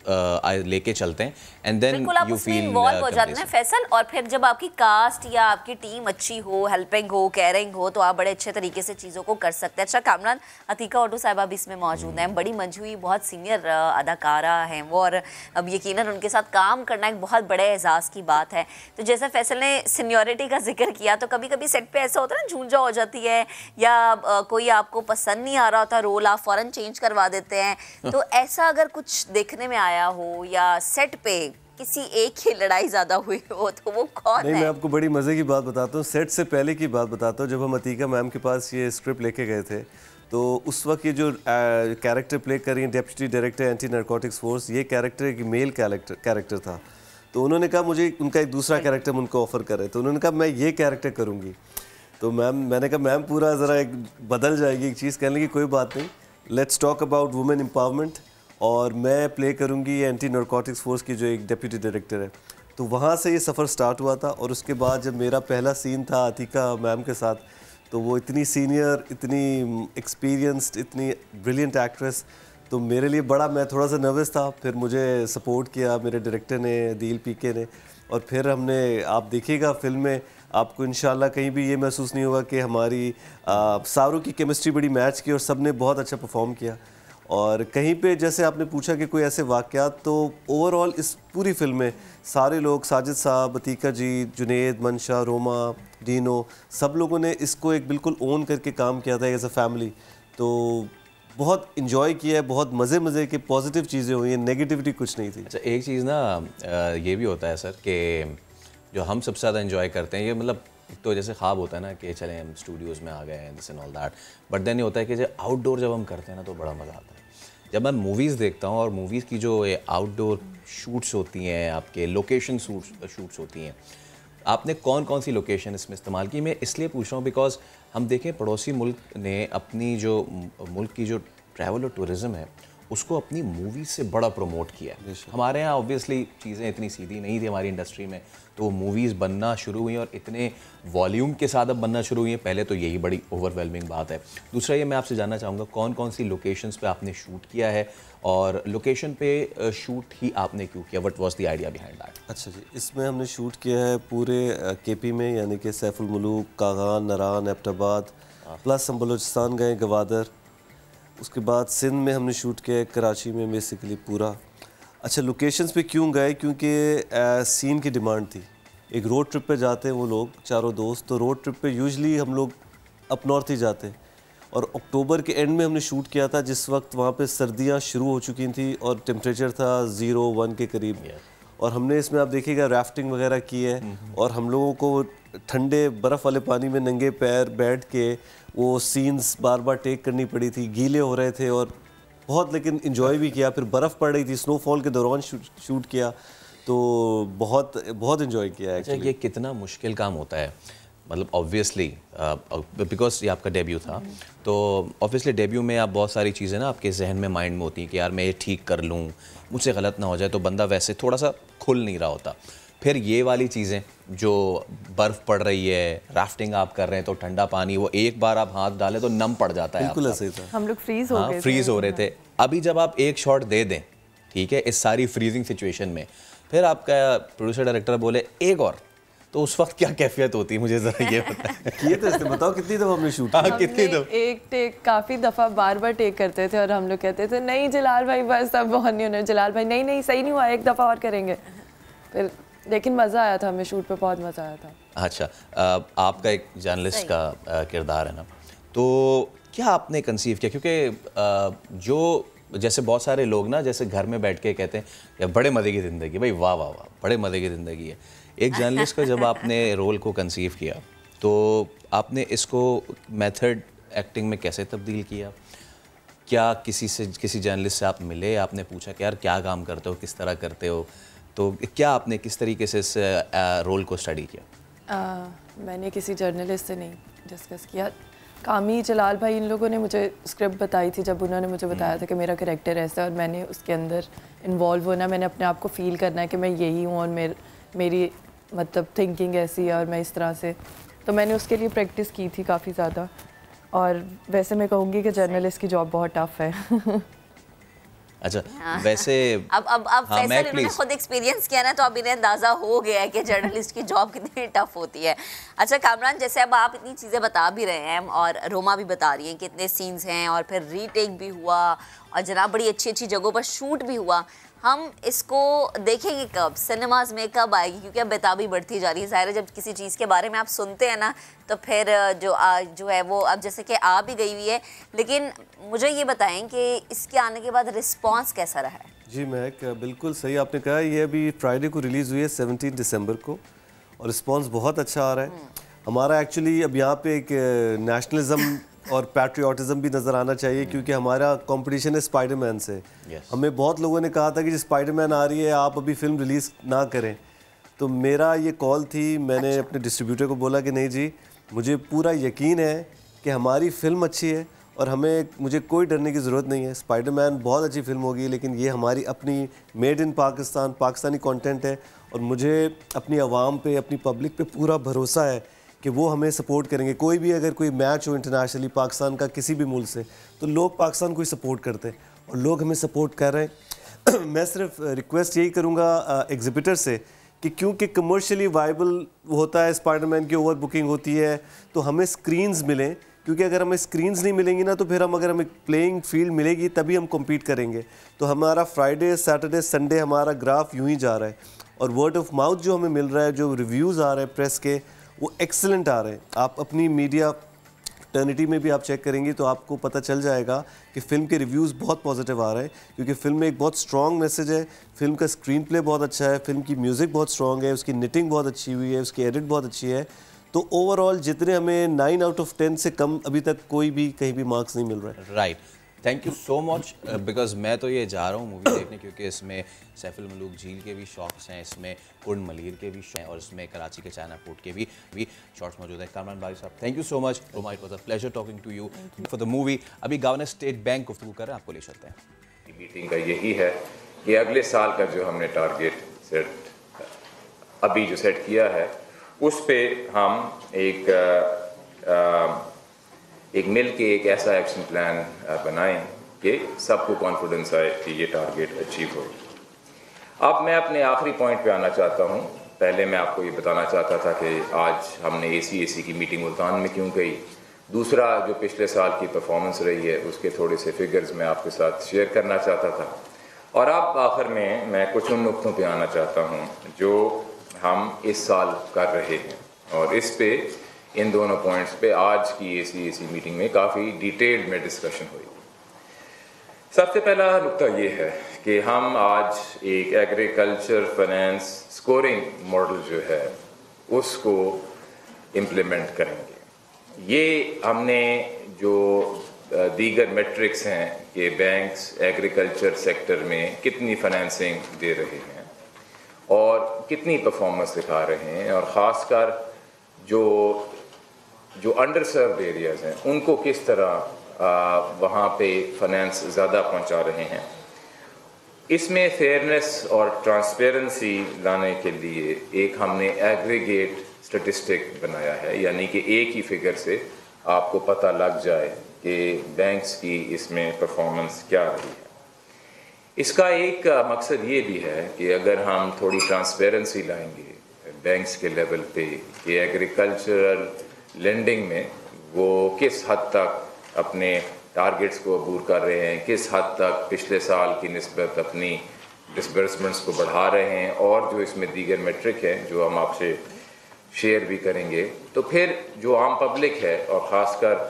लेके चलते हैं and then you feel involve हो जाते हैं फैसल। और फिर जब आपकी कास्ट या आपकी टीम अच्छी हो, हेल्पिंग हो, केयरिंग हो, तो आप बड़े अच्छे तरीके से चीज़ों को कर सकते हैं। अच्छा कामरान, अतीका ऑटो साहिबा भी इसमें मौजूद हैं, बड़ी मंझुई बहुत सीनियर अदाकारा हैं वो, और अब यकीनन उनके साथ काम करना एक बहुत बड़े एहसास की बात है। तो जैसे फैसल ने सीनियरिटी का जिक्र किया, तो कभी कभी सेट पर ऐसा होता है ना, झूंझा हो जाती है या कोई आपको पसंद नहीं आ रहा होता रोल, आप फ़ौरन चेंज करवा देते हैं। तो ऐसा अगर कुछ देखने में हो या सेट पे किसी एक ही लड़ाई ज्यादा हुई हो तो वो कौन नहीं है? मैं आपको बड़ी मजे की बात बताता हूँ, सेट से पहले की बात बताता हूँ। जब हम अतीका मैम के पास ये स्क्रिप्ट लेके गए थे तो उस वक्त ये जो कैरेक्टर प्ले कर रही हैं deputy director anti narcotics force, ये कैरेक्टर एक मेल कैरेक्टर कैरेक्टर था। तो उन्होंने कहा मुझे उनका एक दूसरा कैरेक्टर उनको ऑफर करे, तो उन्होंने कहा मैं ये कैरेक्टर करूँगी। तो मैम, मैंने कहा मैम पूरा ज़रा एक बदल जाएगी एक चीज़, कहने की कोई बात नहीं, let's talk about women empowerment, और मैं प्ले करूंगी एंटी नारकोटिक्स फोर्स की जो एक डिप्टी डायरेक्टर है। तो वहाँ से ये सफ़र स्टार्ट हुआ था। और उसके बाद जब मेरा पहला सीन था अतीका मैम के साथ, तो वो इतनी सीनियर, इतनी एक्सपीरियंस्ड, इतनी ब्रिलियंट एक्ट्रेस, तो मेरे लिए बड़ा, मैं थोड़ा सा नर्वस था। फिर मुझे सपोर्ट किया मेरे डायरेक्टर ने, दिल पीके ने, और फिर हमने, आप देखिएगा फिल्म में आपको इंशाल्लाह कहीं भी ये महसूस नहीं होगा कि हमारी सारों की केमिस्ट्री बड़ी मैच की और सब ने बहुत अच्छा परफॉर्म किया। और कहीं पे जैसे आपने पूछा कि कोई ऐसे वाक़यात, तो ओवरऑल इस पूरी फिल्म में सारे लोग, साजिद साहब, अतीका जी, जुनैद, मंशा, रोमा, डीनो, सब लोगों ने इसको एक बिल्कुल ओन करके काम किया था एज अ फैमिली। तो बहुत इन्जॉय किया है, बहुत मज़े मज़े के पॉजिटिव चीज़ें हुई हैं, नेगेटिविटी कुछ नहीं थी। अच्छा एक चीज़ ना ये भी होता है सर कि जो हम सबसे ज़्यादा इन्जॉय करते हैं, ये मतलब तो जैसे ख्वाब होता है ना कि चले हम स्टूडियोज़ में आ गए हैं, this and all that, but then ये होता है कि जब आउटडोर जब हम करते हैं ना तो बड़ा मज़ा आता है। जब मैं मूवीज़ देखता हूँ और मूवीज़ की जो ये आउटडोर शूट्स होती हैं, आपके लोकेशन शूट्स होती हैं, आपने कौन कौन सी लोकेशन इसमें इस्तेमाल की? मैं इसलिए पूछ रहा हूँ बिकॉज हम देखें पड़ोसी मुल्क ने अपनी जो मुल्क की जो ट्रैवल और टूरिज़म है उसको अपनी मूवी से बड़ा प्रमोट किया है। हमारे यहाँ ऑब्वियसली चीज़ें इतनी सीधी नहीं थी हमारी इंडस्ट्री में, तो वो मूवीज़ बनना शुरू हुई और इतने वॉल्यूम के साथ अब बनना शुरू हुई हैं। पहले तो यही बड़ी ओवरवेलमिंग बात है। दूसरा ये मैं आपसे जानना चाहूँगा कौन कौन सी लोकेशंस पे आपने शूट किया है और लोकेशन पे शूट ही आपने क्यों किया, what was the idea behind that? अच्छा जी, इसमें हमने शूट किया है पूरे केपी में, यानी कि सैफुल मुलूक, कागान, नारान, एबटाबाद, प्लस हम बलोचिस्तान गए, गवादर, उसके बाद सिंध में हमने शूट किया है, कराची में, बेसिकली पूरा। अच्छा लोकेशंस पे क्यों गए? क्योंकि सीन की डिमांड थी। एक रोड ट्रिप पे जाते हैं वो लोग चारों दोस्त, तो रोड ट्रिप पे यूजली हम लोग अप नॉर्थ ही जाते हैं। और अक्टूबर के एंड में हमने शूट किया था जिस वक्त वहाँ पे सर्दियाँ शुरू हो चुकी थी और टेम्परेचर था ज़ीरो वन के करीब। और हमने इसमें आप देखिएगा राफ्टिंग वगैरह की है और हम लोगों को ठंडे बर्फ़ वाले पानी में नंगे पैर बैठ के वो सीन्स बार बार टेक करनी पड़ी थी। गीले हो रहे थे और बहुत, लेकिन इन्जॉय भी किया। फिर बर्फ़ पड़ रही थी, स्नोफॉल के दौरान शूट, शूट किया, तो बहुत बहुत इन्जॉय किया एक्चुअली। ये कितना मुश्किल काम होता है, मतलब ऑब्वियसली बिकॉज ये आपका डेब्यू था, तो ऑब्वियसली डेब्यू में आप बहुत सारी चीज़ें ना आपके जहन में, माइंड में होती हैं कि यार मैं ये ठीक कर लूँ, मुझसे गलत ना हो जाए, तो बंदा वैसे थोड़ा सा खुल नहीं रहा होता। फिर ये वाली चीज़ें जो बर्फ़ पड़ रही है, राफ्टिंग आप कर रहे हैं तो ठंडा पानी, वो एक बार आप हाथ डालें तो नम पड़ जाता है। बिल्कुल ऐसे था, हम लोग फ्रीज़ हो गए, फ्रीज़ हो रहे थे। अभी जब आप एक शॉट दे दें, ठीक है, इस सारी फ्रीजिंग सिचुएशन में, फिर आपका प्रोड्यूसर डायरेक्टर बोले एक और, तो उस वक्त क्या कैफियत होती है मुझे ज़रा ये बताएं। ये तो इसने बताओ कितनी दफ़ा हमने शूट किया, कितनी दफ़ा, एक टेक काफ़ी दफ़ा बार बार टेक करते थे और हम लोग कहते थे नहीं जलाल भाई बस अब बहुत नहीं होना, जलाल भाई नहीं नहीं सही नहीं हुआ, एक दफ़ा और करेंगे। फिर लेकिन मज़ा आया था हमें शूट पे, बहुत मज़ा आया था। अच्छा आ, आपका एक जर्नलिस्ट का किरदार है ना, तो क्या आपने कंसीव किया? क्योंकि जो जैसे बहुत सारे लोग ना जैसे घर में बैठ के कहते हैं या बड़े मज़े की ज़िंदगी, भाई वाह वाह वाह बड़े मज़े की ज़िंदगी है। एक जर्नलिस्ट को जब आपने रोल को कंसीव किया तो आपने इसको मेथड एक्टिंग में कैसे तब्दील किया? क्या किसी से, किसी जर्नलिस्ट से आप मिले, आपने पूछा कि यार क्या काम करते हो, किस तरह करते हो, तो क्या आपने किस तरीके से इस रोल को स्टडी किया? आ, मैंने किसी जर्नलिस्ट से नहीं डिस्कस किया, कामी, जलाल भाई इन लोगों ने मुझे स्क्रिप्ट बताई थी। जब उन्होंने मुझे बताया था कि मेरा कैरेक्टर ऐसा है और मैंने उसके अंदर इन्वॉल्व होना, मैंने अपने आप को फ़ील करना है कि मैं यही हूँ और मेर, मेरी मतलब थिंकिंग ऐसी है और मैं इस तरह से, तो मैंने उसके लिए प्रैक्टिस की थी काफ़ी ज़्यादा। और वैसे मैं कहूँगी कि जर्नलिस्ट की जॉब बहुत टफ़ है। अच्छा हाँ। वैसे अब अब अब हाँ, फैसल इन्होंने खुद एक्सपीरियंस किया ना, तो अब इन्हें अंदाजा हो गया है कि जर्नलिस्ट की जॉब कितनी टफ होती है। अच्छा कामरान, जैसे अब आप इतनी चीज़ें बता भी रहे हैं और रोमा भी बता रही हैं कि इतने सीन्स हैं और फिर रीटेक भी हुआ और जनाब बड़ी अच्छी अच्छी जगहों पर शूट भी हुआ, हम इसको देखेंगे कब, सिनेमाज में कब आएगी? क्योंकि बेताबी बढ़ती जा रही है। ज़ाहिर है जब किसी चीज़ के बारे में आप सुनते हैं ना तो फिर जो आ, जो है वो अब जैसे कि आ भी गई हुई है, लेकिन मुझे ये बताएं कि इसके आने के बाद रिस्पांस कैसा रहा है? जी महक, बिल्कुल सही आपने कहा। ये अभी फ्राइडे को रिलीज़ हुई है सत्रह दिसंबर को, और रिस्पांस बहुत अच्छा आ रहा है हमारा। एक्चुअली अब यहाँ पे एक नेशनलिज्म और पैट्रियाटिज़म भी नज़र आना चाहिए, क्योंकि हमारा कंपटीशन है स्पाइडरमैन से। yes. हमें बहुत लोगों ने कहा था कि स्पाइडरमैन आ रही है, आप अभी फिल्म रिलीज़ ना करें, तो मेरा ये कॉल थी। मैंने अच्छा। अपने डिस्ट्रीब्यूटर को बोला कि नहीं जी, मुझे पूरा यकीन है कि हमारी फिल्म अच्छी है और हमें मुझे कोई डरने की ज़रूरत नहीं है। स्पाइडरमैन बहुत अच्छी फिल्म होगी, लेकिन ये हमारी अपनी made in Pakistan Pakistani content है, और मुझे अपनी आवाम पर, अपनी पब्लिक पर पूरा भरोसा है कि वो हमें सपोर्ट करेंगे। कोई भी अगर कोई मैच हो इंटरनेशनली पाकिस्तान का किसी भी मुल्क से, तो लोग पाकिस्तान को ही सपोर्ट करते हैं और लोग हमें सपोर्ट कर रहे हैं। मैं सिर्फ रिक्वेस्ट यही करूँगा एग्जिबिटर से कि क्योंकि कमर्शियली वाइबल होता है स्पाइडरमैन की, ओवर बुकिंग होती है, तो हमें स्क्रीन्स मिलें, क्योंकि अगर हमें स्क्रीन्स नहीं मिलेंगी ना तो फिर हम, अगर हमें प्लेइंग फील्ड मिलेगी तभी हम कम्पीट करेंगे। तो हमारा फ्राइडे सैटरडे संडे हमारा ग्राफ यूँ ही जा रहा है, और वर्ड ऑफ माउथ जो हमें मिल रहा है, जो रिव्यूज़ आ रहे हैं प्रेस के, वो एक्सेलेंट आ रहे हैं। आप अपनी मीडिया टर्निटी में भी आप चेक करेंगे तो आपको पता चल जाएगा कि फ़िल्म के रिव्यूज़ बहुत पॉजिटिव आ रहे हैं, क्योंकि फ़िल्म में एक बहुत स्ट्रॉन्ग मैसेज है। फ़िल्म का स्क्रीन प्ले बहुत अच्छा है, फ़िल्म की म्यूज़िक बहुत स्ट्रॉन्ग है, उसकी निटिंग बहुत अच्छी हुई है, उसकी एडिट बहुत अच्छी है। तो ओवरऑल जितने हमें नाइन आउट ऑफ टेन से कम अभी तक कोई भी कहीं भी मार्क्स नहीं मिल रहा है। Right, thank you so much, because मैं तो ये जा रहा हूँ मूवी देखने, क्योंकि इसमें सैफुल मलूक झील के भी शॉट्स हैं, इसमें कुंड मलिर के भी हैं, और इसमें कराची के चाइना पोर्ट के भी भी शॉट्स मौजूद हैं। कामरान बारी साहब, thank you so much. Roma, it was a pleasure talking to you for the movie. अभी गवर्नर स्टेट बैंक गुफ्तगू कर रहे हैं, आपको ले चलते हैं। मीटिंग का यही है कि अगले साल का जो हमने टारगेट सेट अभी जो सेट किया है, उस पर हम एक आ, आ, एक मिल के एक ऐसा एक्शन प्लान बनाएं कि सबको कॉन्फिडेंस आए कि ये टारगेट अचीव हो। अब मैं अपने आखिरी पॉइंट पे आना चाहता हूँ। पहले मैं आपको ये बताना चाहता था कि आज हमने ए सी ए सी की मीटिंग मुल्तान में क्यों कही। दूसरा, जो पिछले साल की परफॉर्मेंस रही है उसके थोड़े से फिगर्स मैं आपके साथ शेयर करना चाहता था, और अब आखिर में मैं कुछ उन नुक्तों पर आना चाहता हूँ जो हम इस साल कर रहे हैं, और इस पर, इन दोनों पॉइंट्स पे आज की ए सी ए सी मीटिंग में काफ़ी डिटेल्ड में डिस्कशन हुई। सबसे पहला नुक्ता ये है कि हम आज एक एग्रीकल्चर फाइनेंस स्कोरिंग मॉडल जो है उसको इम्प्लीमेंट करेंगे। ये हमने जो दीगर मेट्रिक्स हैं कि बैंक्स एग्रीकल्चर सेक्टर में कितनी फाइनेंसिंग दे रहे हैं और कितनी परफॉर्मेंस दिखा रहे हैं, और ख़ासकर जो जो अंडर सर्व एरियाज़ हैं उनको किस तरह आ, वहाँ पे फाइनेंस ज़्यादा पहुँचा रहे हैं। इसमें फेयरनेस और ट्रांसपेरेंसी लाने के लिए एक हमने एग्रीगेट स्टैटिस्टिक बनाया है, यानी कि एक ही फिगर से आपको पता लग जाए कि बैंक्स की इसमें परफॉर्मेंस क्या रही है। इसका एक मकसद ये भी है कि अगर हम थोड़ी ट्रांसपेरेंसी लाएंगे बैंक्स के लेवल पे कि एग्रीकल्चरल लेंडिंग में वो किस हद तक अपने टारगेट्स को अबूर कर रहे हैं, किस हद तक पिछले साल की निस्बत अपनी डिसबर्समेंट्स को बढ़ा रहे हैं, और जो इसमें दीगर मेट्रिक हैं जो हम आपसे शेयर भी करेंगे। तो फिर जो आम पब्लिक है और ख़ासकर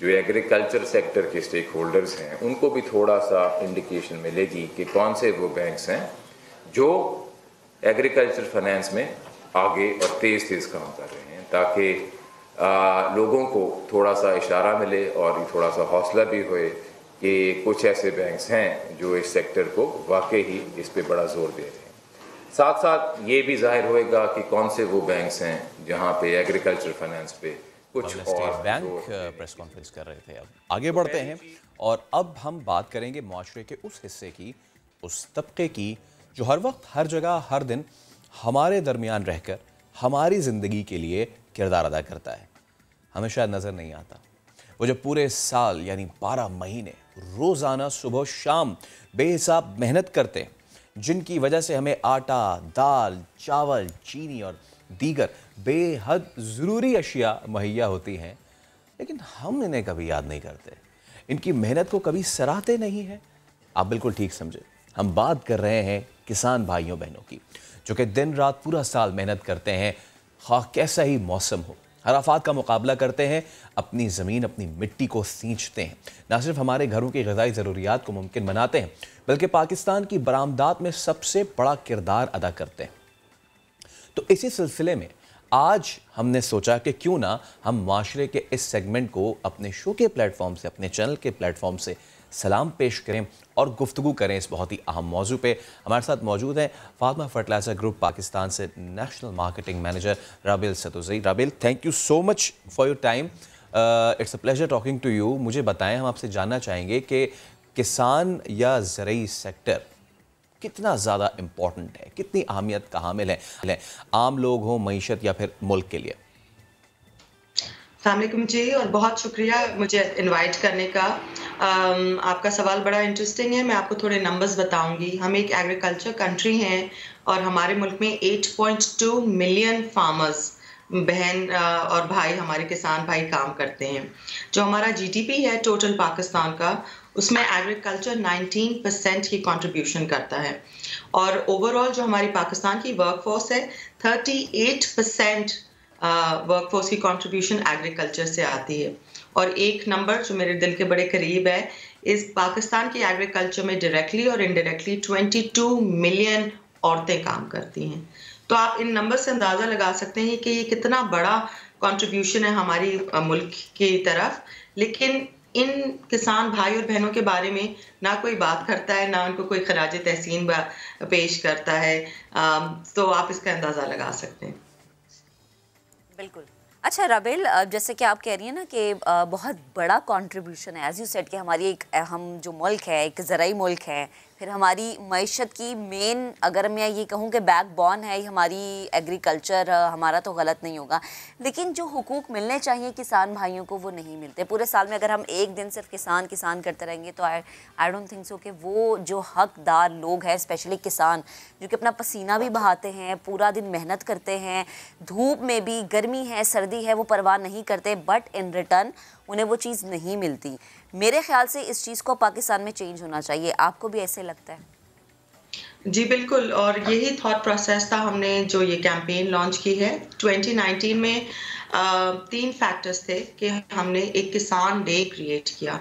जो एग्रीकल्चर सेक्टर के स्टेक होल्डर्स हैं उनको भी थोड़ा सा इंडिकेशन मिलेगी कि कौन से वो बैंक्स हैं जो एग्रीकल्चर फाइनेंस में आगे और तेज़ तेज़ काम कर रहे हैं, ताकि आ, लोगों को थोड़ा सा इशारा मिले और थोड़ा सा हौसला भी होए कि कुछ ऐसे बैंक्स हैं जो इस सेक्टर को वाकई ही इस पे बड़ा जोर दे रहे हैं। साथ साथ ये भी जाहिर होएगा कि कौन से वो बैंक्स हैं जहाँ पे एग्रीकल्चर फाइनेंस पे कुछ और बैंक प्रेस कॉन्फ्रेंस कर रहे थे। अब आगे बढ़ते हैं और अब हम बात करेंगे माशरे के उस हिस्से की, उस तबके की जो हर वक्त, हर जगह, हर दिन हमारे दरमियान रहकर हमारी ज़िंदगी के लिए किरदार अदा करता है, हमें शायद नज़र नहीं आता। वो जब पूरे साल यानी बारह महीने रोज़ाना सुबह शाम बेहिसाब मेहनत करते हैं, जिनकी वजह से हमें आटा, दाल, चावल, चीनी और दीगर बेहद ज़रूरी अशिया मुहैया होती हैं, लेकिन हम इन्हें कभी याद नहीं करते, इनकी मेहनत को कभी सराहते नहीं हैं। आप बिल्कुल ठीक समझे, हम बात कर रहे हैं किसान भाइयों बहनों की, जो कि दिन रात पूरा साल मेहनत करते हैं, खा कैसा ही मौसम हो, हर आफात का मुकाबला करते हैं, अपनी ज़मीन अपनी मिट्टी को सींचते हैं, ना सिर्फ हमारे घरों की ग़िज़ाई ज़रूरियात को मुमकिन बनाते हैं, बल्कि पाकिस्तान की बरामदात में सबसे बड़ा किरदार अदा करते हैं। तो इसी सिलसिले में आज हमने सोचा कि क्यों ना हम माशरे के इस सेगमेंट को अपने शो के प्लेटफॉर्म से, अपने चैनल के प्लेटफॉर्म से सलाम पेश करें और गुफ्तगू करें इस बहुत ही अहम मौजू पे। हमारे साथ मौजूद हैं फातिमा फर्टिलाइज़र ग्रुप पाकिस्तान से national marketing manager Rabeel Sadozai. Rabeel, thank you so much for your time, it's a pleasure talking to you. मुझे बताएं, हम आपसे जानना चाहेंगे कि किसान या ज़रई सेक्टर कितना ज़्यादा इम्पॉर्टेंट है, कितनी अहमियत का हामिल है, आम लोग हों, मीशत या फिर मुल्क के लिए। अस्सलाम वालेकुम जी, और बहुत शुक्रिया मुझे इनवाइट करने का। आम, आपका सवाल बड़ा इंटरेस्टिंग है। मैं आपको थोड़े नंबर्स बताऊंगी। हम एक एग्रीकल्चर कंट्री हैं और हमारे मुल्क में आठ पॉइंट दो मिलियन फार्मर्स बहन और भाई, हमारे किसान भाई काम करते हैं। जो हमारा जीडीपी है टोटल पाकिस्तान का, उसमें एग्रीकल्चर उन्नीस परसेंट की कंट्रीब्यूशन करता है, और ओवरऑल जो हमारी पाकिस्तान की वर्कफोर्स है अड़तीस परसेंट वर्कफोर्स की कंट्रीब्यूशन एग्रीकल्चर से आती है। और एक नंबर जो मेरे दिल के बड़े करीब है, इस पाकिस्तान की एग्रीकल्चर में डायरेक्टली और इनडायरेक्टली बाईस मिलियन औरतें काम करती हैं। तो आप इन नंबर से अंदाज़ा लगा सकते हैं कि ये कितना बड़ा कंट्रीब्यूशन है हमारी मुल्क की तरफ। लेकिन इन किसान भाई और बहनों के बारे में ना कोई बात करता है, ना उनको कोई खराजे तहसीन पेश करता है, तो आप इसका अंदाज़ा लगा सकते हैं। बिल्कुल। अच्छा रबील, जैसे कि आप कह रही हैं ना कि बहुत बड़ा कंट्रीब्यूशन है, एज यू सेड कि हमारी एक हम जो मुल्क है एक ज़राई मुल्क है, फिर हमारी मैशत की मेन, अगर मैं ये कहूँ कि बैकबोन है हमारी एग्रीकल्चर, हमारा तो गलत नहीं होगा, लेकिन जो हुकूक मिलने चाहिए किसान भाइयों को वो नहीं मिलते। पूरे साल में अगर हम एक दिन सिर्फ किसान किसान करते रहेंगे तो आई आई डोंट थिंक सो कि वो जो हकदार लोग हैं, स्पेशली किसान, जो कि अपना पसीना भी बहाते हैं, पूरा दिन मेहनत करते हैं, धूप में भी, गर्मी है सर्दी है वो परवाह नहीं करते, बट इन रिटर्न उन्हें वो चीज़ नहीं मिलती। मेरे ख्याल से इस चीज़ को पाकिस्तान में चेंज होना चाहिए, आपको भी ऐसे लगता है? जी बिल्कुल, और यही थॉट प्रोसेस था हमने जो ये कैंपेन लॉन्च की है ट्वेंटी नाइनटीन में। आ, तीन फैक्टर्स थे कि हमने एक किसान डे क्रिएट किया।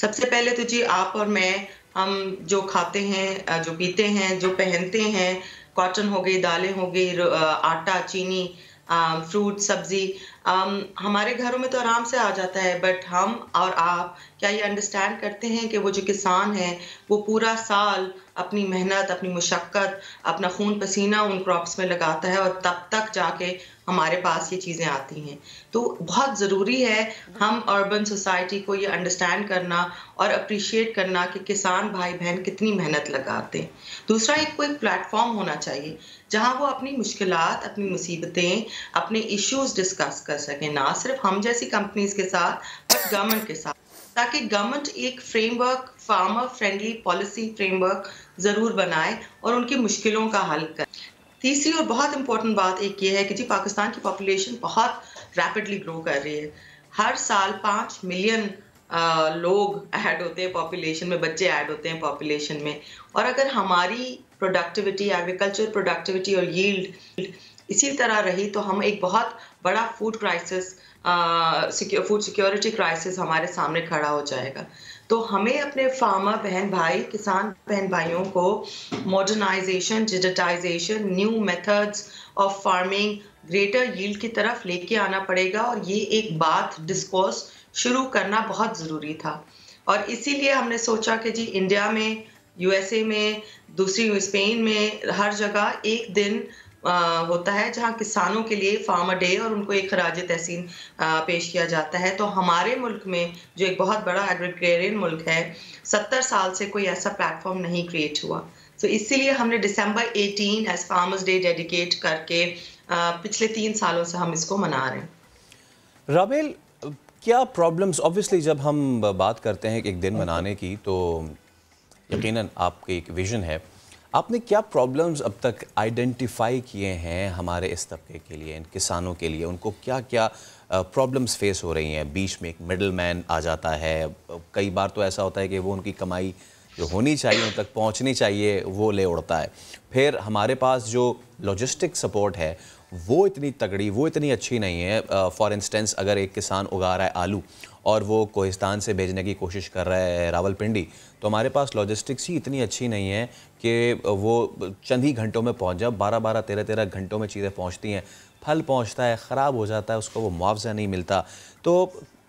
सबसे पहले तो जी आप और मैं, हम जो खाते हैं, जो पीते हैं, जो पहनते हैं, कॉटन हो गई, दालें हो गई, आटा, चीनी, फ्रूट, सब्जी, Um, हमारे घरों में तो आराम से आ जाता है, बट हम और आप क्या ये अंडरस्टैंड करते हैं कि वो जो किसान है वो पूरा साल अपनी मेहनत, अपनी मशक्क़त, अपना खून पसीना उन क्रॉप्स में लगाता है और तब तक जाके हमारे पास ये चीज़ें आती हैं। तो बहुत ज़रूरी है हम अर्बन सोसाइटी को ये अंडरस्टैंड करना और अप्रिशिएट करना कि किसान भाई बहन कितनी मेहनत लगाते हैं। दूसरा, एक कोई प्लेटफॉर्म होना चाहिए जहाँ वो अपनी मुश्किलात, अपनी मुसीबतें, अपने इश्यूज़ डिस्कस कर सकें, ना सिर्फ हम जैसी कंपनीज के साथ बट गवर्नमेंट के साथ, ताकि गवर्नमेंट एक framework, farmer friendly policy framework ज़रूर बनाए और उनकी मुश्किलों का हल करे। तीसरी और बहुत इम्पोर्टेंट बात एक ये है कि जी पाकिस्तान की पॉपुलेशन बहुत रैपिडली ग्रो कर रही है। हर साल पाँच मिलियन आ, लोग ऐड होते हैं पॉपुलेशन में, बच्चे ऐड होते हैं पॉपुलेशन में, और अगर हमारी प्रोडक्टिविटी, एग्रीकल्चर प्रोडक्टिविटी और यील्ड इसी तरह रही तो हम एक बहुत बड़ा food crisis, food security crisis हमारे सामने खड़ा हो जाएगा। तो हमें अपने फार्मर बहन भाई, किसान बहन भाइयों को modernisation, digitisation, new methods of farming, greater yield की तरफ लेके आना पड़ेगा, और ये एक बात, डिस्कोर्स शुरू करना बहुत ज़रूरी था। और इसीलिए हमने सोचा कि जी इंडिया में, यूएसए में, दूसरी स्पेन में, हर जगह एक दिन आ, होता है जहाँ किसानों के लिए फार्मर डे और उनको एक खराजे तहसीन पेश किया जाता है। तो हमारे मुल्क में, जो एक बहुत बड़ा एग्रीकल्चरियन मुल्क है, सत्तर साल से कोई ऐसा प्लेटफॉर्म नहीं क्रिएट हुआ। तो so, इसीलिए हमने दिसंबर अठारह एज फार्मर्स डे डेडिकेट करके आ, पिछले तीन सालों से हम इसको मना रहे हैं। रबील, क्या प्रॉब्लम्स, ऑब्वियसली जब हम बात करते हैं एक दिन मनाने की तो यकीनन आपके एक विजन है, आपने क्या प्रॉब्लम्स अब तक आइडेंटिफाई किए हैं हमारे इस तबके के लिए, इन किसानों के लिए? उनको क्या क्या प्रॉब्लम्स फेस हो रही हैं? बीच में एक मिडल मैन आ जाता है, कई बार तो ऐसा होता है कि वो उनकी कमाई जो होनी चाहिए, उन तक पहुंचनी चाहिए, वो ले उड़ता है। फिर हमारे पास जो लॉजिस्टिक सपोर्ट है वो इतनी तगड़ी, वो इतनी अच्छी नहीं है। फॉर इंस्टेंस, अगर एक किसान उगा रहा है आलू और वो कोहिस्तान से भेजने की कोशिश कर रहा है रावलपिंडी, तो हमारे पास लॉजिस्टिक्स ही इतनी अच्छी नहीं है कि वो चंद ही घंटों में पहुंच जाए। बारह बारह तेरह तेरह घंटों में चीज़ें पहुंचती हैं, फल पहुंचता है, ख़राब हो जाता है, उसको वो मुआवजा नहीं मिलता। तो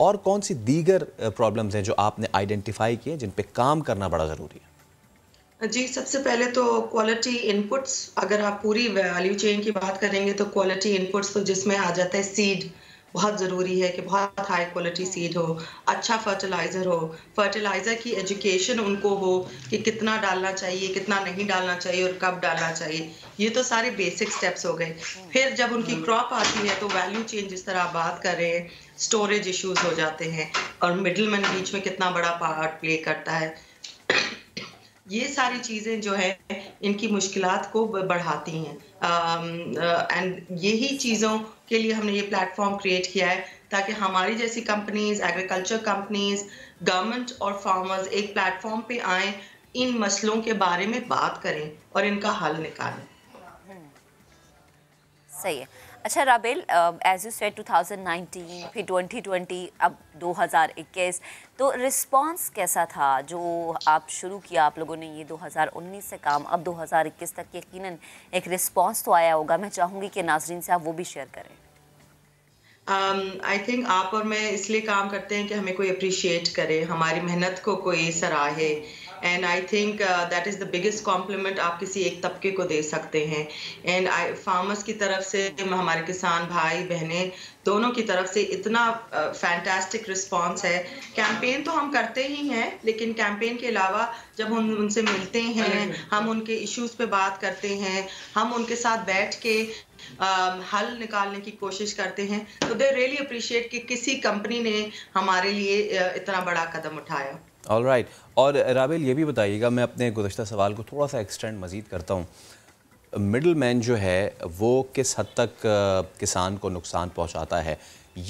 और कौन सी दीगर प्रॉब्लम्स हैं जो आपने आइडेंटिफाई किए जिन पे काम करना बड़ा ज़रूरी है? जी, सबसे पहले तो क्वालिटी इनपुट्स। अगर आप पूरी वैल्यू चेन की बात करेंगे तो क्वालिटी इनपुट्स तो जिसमें आ जाता है सीड, बहुत ज़रूरी है कि बहुत हाई क्वालिटी सीड हो, अच्छा फर्टिलाइज़र हो, फर्टिलाइज़र की एजुकेशन उनको हो कि कितना डालना चाहिए, कितना नहीं डालना चाहिए और कब डालना चाहिए। ये तो सारे बेसिक स्टेप्स हो गए। फिर जब उनकी क्रॉप आती है तो वैल्यू चेन, जिस तरह आप बात कर रहे हैं, स्टोरेज इश्यूज हो जाते हैं और मिडिलमैन बीच में कितना बड़ा पार्ट प्ले करता है। ये सारी चीज़ें जो है इनकी मुश्किलात को बढ़ाती हैं। एंड यही चीज़ों के लिए हमने ये प्लेटफॉर्म क्रिएट किया है ताकि हमारी जैसी कंपनीज, एग्रीकल्चर कंपनीज, गवर्नमेंट और फार्मर्स एक प्लेटफॉर्म पे आएं, इन मसलों के बारे में बात करें और इनका हल निकालें। सही है। अच्छा Rabeel, as you said two thousand nineteen, फिर ट्वेंटी ट्वेंटी, अब दो हज़ार इक्कीस, तो रिस्पांस कैसा था जो आप शुरू किया आप लोगों ने? ये दो हज़ार उन्नीस से काम, अब दो हज़ार इक्कीस तक यकीनन एक रिस्पांस तो आया होगा। मैं चाहूँगी कि नाजरीन से आप वो भी शेयर करें। आई um, थिंक आप और मैं इसलिए काम करते हैं कि हमें कोई अप्रिशिएट करे, हमारी मेहनत को कोई सराहे। And I think that is the biggest compliment आप किसी एक तबके को दे सकते हैं। एंड आई फार्मर्स की तरफ से, हमारे किसान भाई बहनें दोनों की तरफ से इतना फैंटास्टिक uh, रिस्पांस है। कैंपेन तो हम करते ही हैं, लेकिन कैंपेन के अलावा जब हम उन, उनसे मिलते हैं, हम उनके इश्यूज़ पे बात करते हैं, हम उनके साथ बैठ के Uh, हल निकालने की कोशिश करते हैं, तो दे रियली अप्रिशिएट कि किसी कंपनी ने हमारे लिए इतना बड़ा कदम उठाया। All right right. और राबेल ये भी बताइएगा, मैं अपने गुज़श्ता सवाल को थोड़ा सा एक्सटेंड मज़ीद करता हूँ, मिडल मैन जो है वो किस हद तक किसान को नुकसान पहुँचाता है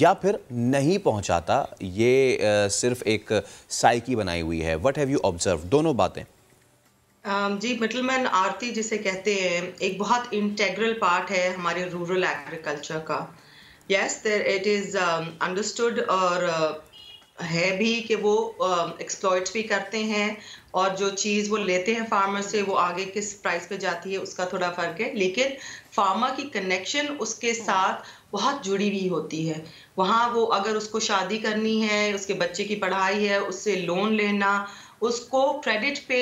या फिर नहीं पहुँचाता? ये सिर्फ एक साइकी बनाई हुई है। व्हाट हैव यू ऑब्जर्व, दोनों बातें। Um, जी, मिडलमैन आरती जिसे कहते हैं, एक बहुत इंटेग्रल पार्ट है हमारे रूरल एग्रीकल्चर का। Yes, there it is understood और uh, है भी कि वो एक्सप्लॉइट uh, भी करते हैं, और जो चीज़ वो लेते हैं फार्मर से वो आगे किस प्राइस पे जाती है उसका थोड़ा फ़र्क है, लेकिन फार्मर की कनेक्शन उसके साथ बहुत जुड़ी हुई होती है। वहाँ वो, अगर उसको शादी करनी है, उसके बच्चे की पढ़ाई है, उससे लोन लेना, उसको क्रेडिट पे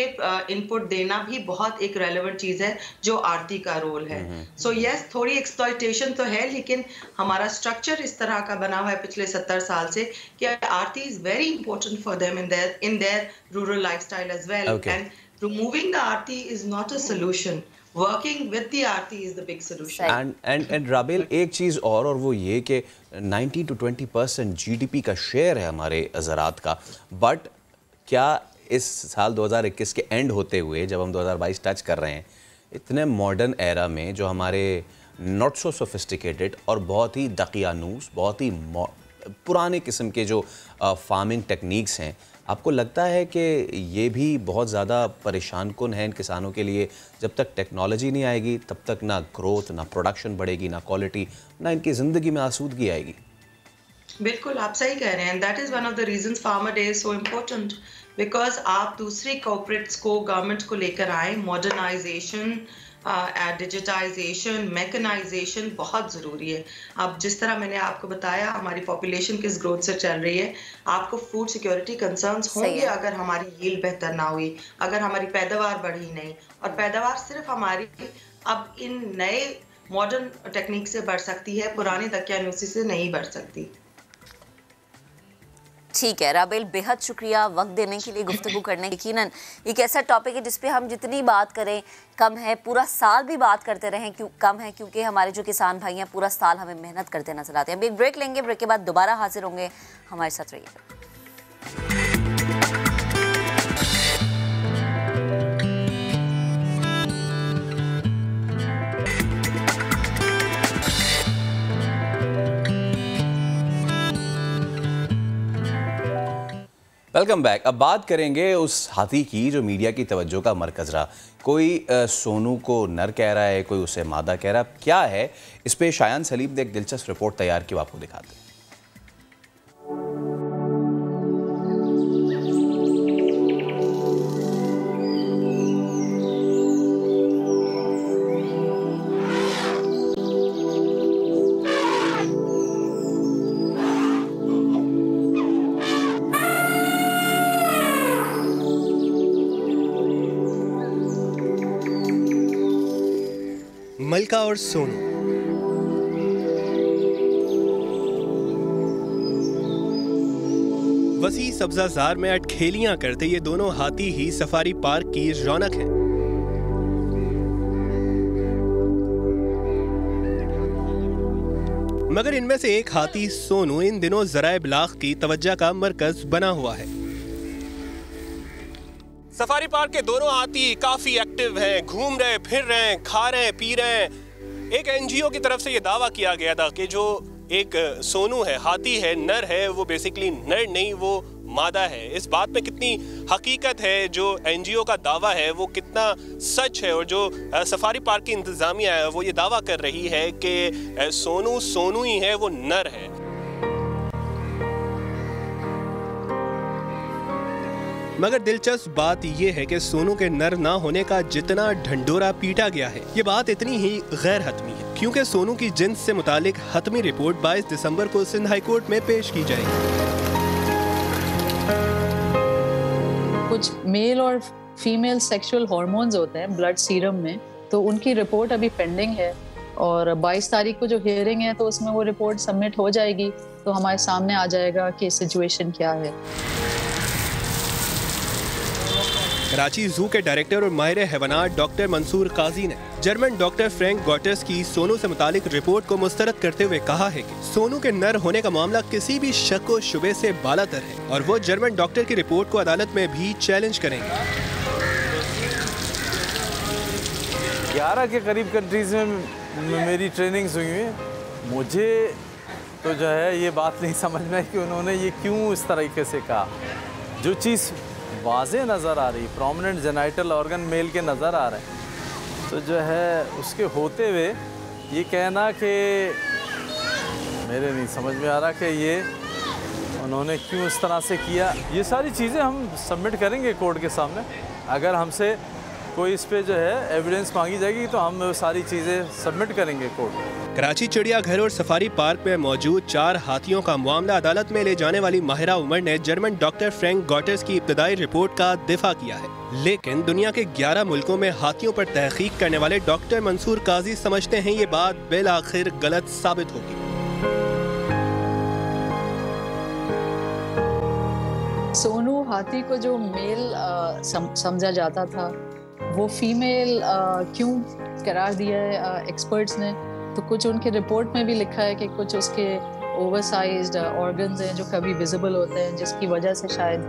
इनपुट देना भी बहुत एक रेलेवेंट चीज़ है जो आरती का रोल है। सो यस so, yes, थोड़ी एक्सप्लॉइटेशन तो है, लेकिन हमारा स्ट्रक्चर इस तरह का बना हुआ है पिछले सत्तर साल से कि arhti is very important for them in their in their rural lifestyle as well. And removing the arhti is not a solution, working with the arhti is the big solution. And and and Rabeel, एक चीज़ और और वो ये कि nineteen to twenty percent G D P का share है हमारे ज़रात का, बट क्या इस साल दो हज़ार इक्कीस के एंड होते हुए जब हम दो हज़ार बाईस टच कर रहे हैं, इतने मॉडर्न एरा में जो हमारे नॉट सो सोफिस्टिकेटेड और बहुत ही दकियानूस, बहुत ही पुराने किस्म के जो फार्मिंग टेक्निक्स हैं, आपको लगता है कि ये भी बहुत ज़्यादा परेशान कुन है इन किसानों के लिए? जब तक टेक्नोलॉजी नहीं आएगी तब तक ना ग्रोथ, ना प्रोडक्शन बढ़ेगी, ना क्वालिटी, ना इनकी ज़िंदगी में आसूदगी आएगी। बिल्कुल आप सही कह रहे हैं। That is one of the reasons farmer day is so important, because आप दूसरे कॉर्पोरेट्स को, गवर्नमेंट को लेकर आए। मॉडर्नाइजेशन, डिजिटाइजेशन, मैकेनाइजेशन बहुत ज़रूरी है। अब जिस तरह मैंने आपको बताया हमारी पॉपुलेशन किस ग्रोथ से चल रही है, आपको फूड सिक्योरिटी कंसर्न्स होंगे अगर हमारी यील्ड बेहतर ना हुई, अगर हमारी पैदावार बढ़ी नहीं। और पैदावार सिर्फ हमारी अब इन नए मॉडर्न टेक्निक से बढ़ सकती है, पुराने तकियानूसी से नहीं बढ़ सकती। ठीक है राबेल, बेहद शुक्रिया वक्त देने के लिए, गुफ्तगू करने। यकीनन एक ऐसा टॉपिक है जिसपे हम जितनी बात करें कम है, पूरा साल भी बात करते रहें क्यों कम है, क्योंकि हमारे जो किसान भाई हैं पूरा साल हमें मेहनत करते नजर आते हैं। अभी एक ब्रेक लेंगे, ब्रेक के बाद दोबारा हाजिर होंगे, हमारे साथ रहिए। Welcome back. अब बात करेंगे उस हाथी की जो मीडिया की तवज्जो का मरकज़ रहा। कोई आ, सोनू को नर कह रहा है, कोई उसे मादा कह रहा है, क्या है इस पे शायान सलीम ने एक दिलचस्प रिपोर्ट तैयार की, आपको दिखाते हैं। मलका और सोनू वसी सब्जाजार में अटखेलियां करते ये दोनों हाथी ही सफारी पार्क की रौनक हैं। मगर इनमें से एक हाथी सोनू इन दिनों जराए बिलाग की तवज्जा का मरकज बना हुआ है। सफारी पार्क के दोनों हाथी काफी एक्टिव हैं, घूम रहे फिर रहे हैं, खा रहे हैं पी रहे हैं। एक एनजीओ की तरफ से ये दावा किया गया था कि जो एक सोनू है, हाथी है, नर है, वो बेसिकली नर नहीं वो मादा है। इस बात में कितनी हकीकत है, जो एनजीओ का दावा है वो कितना सच है, और जो सफारी पार्क की इंतजामिया है वो ये दावा कर रही है कि सोनू सोनू ही है, वो नर है। मगर दिलचस्प बात यह है कि सोनू के नर ना होने का जितना ढंडोरा पीटा गया है, ये बात इतनी ही गैर हतमी है क्योंकि सोनू की जिन्स से मुतालिक हतमी रिपोर्ट बाईस दिसंबर को सिंध हाई कोर्ट में पेश की जाएगी। कुछ मेल और फीमेल सेक्सुअल हार्मोन्स होते हैं ब्लड सीरम में, तो उनकी रिपोर्ट अभी पेंडिंग है और बाईस तारीख को जो हियरिंग है तो उसमें वो रिपोर्ट सबमिट हो जाएगी, तो हमारे सामने आ जाएगा कि सिचुएशन क्या है। कराची जू के डायरेक्टर और माहिर हैवानात डॉक्टर मंसूर काजी ने जर्मन डॉक्टर फ्रैंक गॉटर्स की सोनू से मुतालिक रिपोर्ट को मुस्तरद करते हुए कहा है कि सोनू के नर होने का मामला किसी भी शक व शुबे से बालातर है और वो जर्मन डॉक्टर की रिपोर्ट को अदालत में भी चैलेंज करेंगे। ग्यारह के करीब कंट्रीज में मेरी ट्रेनिंग्स हुई है। मुझे तो जो है ये बात नहीं समझ में आई कि उन्होंने ये क्यों इस तरीके से कहा। जो चीज़ वाजे नज़र आ रही, प्रोमिनेंट जेनाइटल ऑर्गन मेल के नज़र आ रहे हैं, तो जो है उसके होते हुए ये कहना कि मेरे नहीं समझ में आ रहा कि ये उन्होंने क्यों इस तरह से किया। ये सारी चीज़ें हम सबमिट करेंगे कोर्ट के सामने। अगर हमसे कोई इस पे जो है एविडेंस मांगी जाएगी तो हम सारी चीज़ें सबमिट करेंगे कोर्ट। कराची चिड़ियाघर और सफारी पार्क में मौजूद चार हाथियों का मामला अदालत में ले जाने वाली माहिरा उमर ने जर्मन डॉक्टर फ्रैंक गॉटर्स की इब्तदाई रिपोर्ट का दिफा किया है, लेकिन दुनिया के ग्यारह मुल्कों में हाथियों पर तहकीक करने वाले डॉक्टर मंसूर काजी समझते हैं ये बात बिलआखिर गलत साबित होगी। सोनू हाथी को जो मेल आ, सम, समझा जाता था वो फीमेल आ, क्यों करार दिया है एक्सपर्ट्स ने, तो कुछ उनके रिपोर्ट में भी लिखा है कि कुछ उसके ओवरसाइज्ड ऑर्गन्स हैं जो कभी विजिबल होते हैं, जिसकी वजह से शायद आ,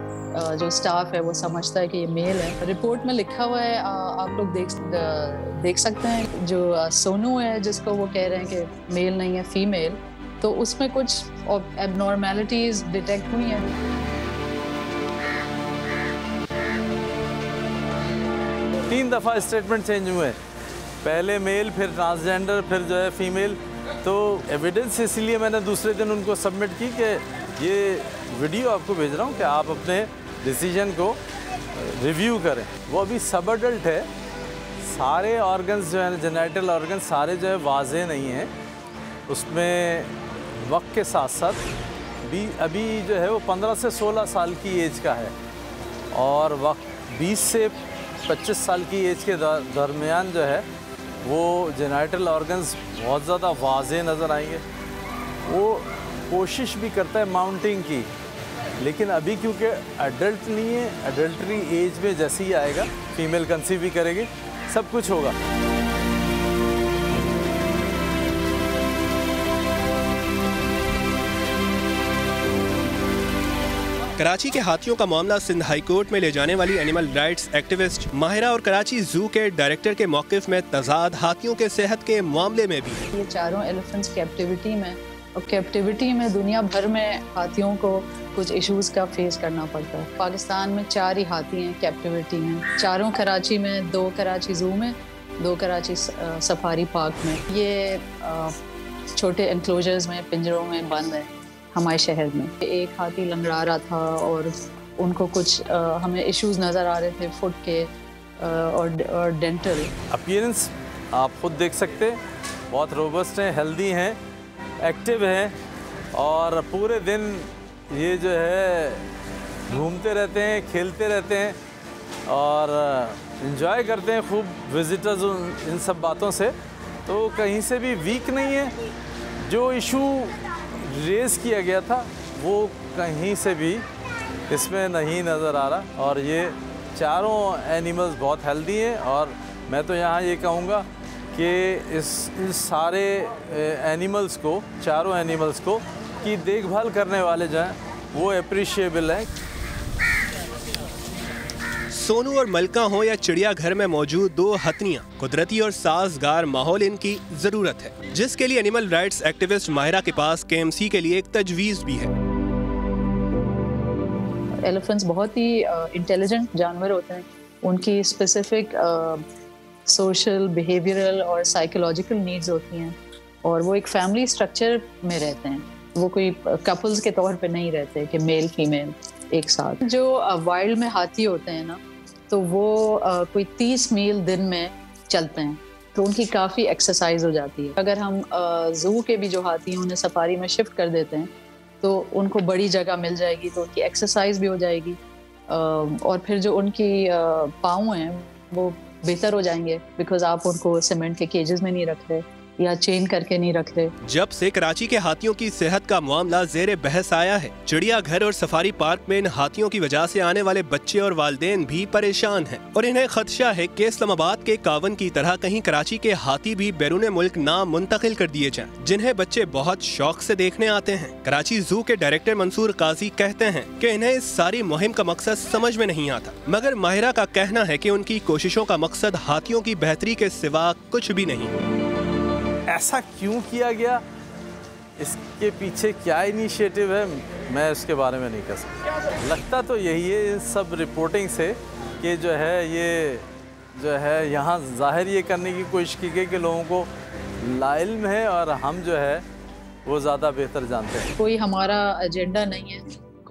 जो स्टाफ है वो समझता है कि ये मेल है। रिपोर्ट में लिखा हुआ है, आ, आप लोग देख देख सकते हैं जो सोनू है जिसको वो कह रहे हैं कि मेल नहीं है फीमेल, तो उसमें कुछ एबनॉर्मेलिटीज डिटेक्ट हुई हैं। तीन दफ़ा स्टेटमेंट चेंज हुए, पहले मेल, फिर ट्रांसजेंडर, फिर जो है फीमेल। तो एविडेंस इसलिए मैंने दूसरे दिन उनको सबमिट की कि ये वीडियो आपको भेज रहा हूँ कि आप अपने डिसीजन को रिव्यू करें। वो अभी सब अडल्ट है, सारे ऑर्गन्स जो है जेनिटल ऑर्गन सारे जो है वाजे नहीं हैं, उसमें वक्त के साथ साथ भी अभी जो है वो पंद्रह से सोलह साल की एज का है और वक्त बीस से पच्चीस साल की एज के दरमियान जो है वो जेनिटल ऑर्गन्स बहुत ज़्यादा वाज़े नज़र आएंगे। वो कोशिश भी करता है माउंटिंग की, लेकिन अभी क्योंकि एडल्ट नहीं है, एडल्ट्री एज में जैसे ही आएगा फीमेल कंसीव भी करेगी, सब कुछ होगा। कराची के हाथियों का मामला सिंध हाई कोर्ट में ले जाने वाली एनिमल राइट्स एक्टिविस्ट माहिरा और कराची जू के डायरेक्टर के मौक़िफ़ में तजाद हाथियों के सेहत के मामले में भी है। ये चारों एलिफेंट्स कैप्टिविटी में, और कैप्टिविटी में दुनिया भर में हाथियों को कुछ इश्यूज़ का फेस करना पड़ता है। पाकिस्तान में चार ही हाथी हैं कैप्टिविटी में, चारों कराची में, दो कराची जू में, दो कराची सफारी पार्क में। ये छोटे एनक्लोजर्स में, पिंजरों में बंद है हमारे शहर में। एक हाथी लंगड़ा रहा था और उनको कुछ आ, हमें इश्यूज नज़र आ रहे थे फुट के आ, और, और डेंटल। अपीयरेंस आप खुद देख सकते हैं, बहुत रोबस्ट हैं, हेल्दी हैं, एक्टिव हैं और पूरे दिन ये जो है घूमते रहते हैं, खेलते रहते हैं और एंजॉय करते हैं खूब। विजिटर्स इन सब बातों से तो कहीं से भी वीक नहीं है। जो इशू रेस किया गया था वो कहीं से भी इसमें नहीं नज़र आ रहा और ये चारों एनिमल्स बहुत हेल्दी हैं। और मैं तो यहाँ ये कहूँगा कि इस इन सारे एनिमल्स को, चारों एनिमल्स को की देखभाल करने वाले जो हैं वो अप्रिशिएबल हैं। सोनू और मलका हों या चिड़ियाघर में मौजूद दो हथनियाँ, कुदरती और साजगार माहौल इनकी ज़रूरत है, जिसके लिए एनिमल राइट्स एक्टिविस्ट माहिरा के पास के एम सी के लिए एक तजवीज़ भी है। एलिफेंट्स बहुत ही इंटेलिजेंट जानवर होते हैं, उनकी स्पेसिफिक सोशल, बिहेवियरल और साइकोलॉजिकल नीड्स होती हैं और वो एक फैमिली स्ट्रक्चर में रहते हैं। वो कोई कपल्स के तौर पे नहीं रहते कि मेल फीमेल एक साथ। जो वाइल्ड में हाथी होते हैं ना, तो वो आ, कोई तीस मील दिन में चलते हैं, तो उनकी काफ़ी एक्सरसाइज हो जाती है। अगर हम ज़ू के भी जो हाथी हैं उन्हें सफारी में शिफ्ट कर देते हैं तो उनको बड़ी जगह मिल जाएगी, तो उनकी एक्सरसाइज भी हो जाएगी आ, और फिर जो उनकी पाँव हैं वो बेहतर हो जाएंगे, बिकॉज आप उनको सीमेंट के केजेस में नहीं रख रहे या चेन करके नहीं रख रहे। जब से कराची के हाथियों की सेहत का मामला जेरे बहस आया है, चिड़ियाघर और सफारी पार्क में इन हाथियों की वजह से आने वाले बच्चे और वालदेन भी परेशान हैं और इन्हें खदशा है कि इस्लामाबाद के कावन की तरह कहीं कराची के हाथी भी बैरून मुल्क ना मुंतकिल कर दिए जाएं, जिन्हें बच्चे बहुत शौक से देखने आते हैं। कराची जू के डायरेक्टर मंसूर काजी कहते हैं कि इन्हें इस सारी मुहिम का मकसद समझ में नहीं आता, मगर माहिरा का कहना है कि उनकी कोशिशों का मकसद हाथियों की बेहतरी के सिवा कुछ भी नहीं। ऐसा क्यों किया गया, इसके पीछे क्या इनिशिएटिव है, मैं इसके बारे में नहीं कह सकता। लगता तो यही है इन सब रिपोर्टिंग से कि जो है ये जो है यहाँ जाहिर ये करने की कोशिश की गई कि लोगों को लाइल्म है और हम जो है वो ज़्यादा बेहतर जानते हैं। कोई हमारा एजेंडा नहीं है।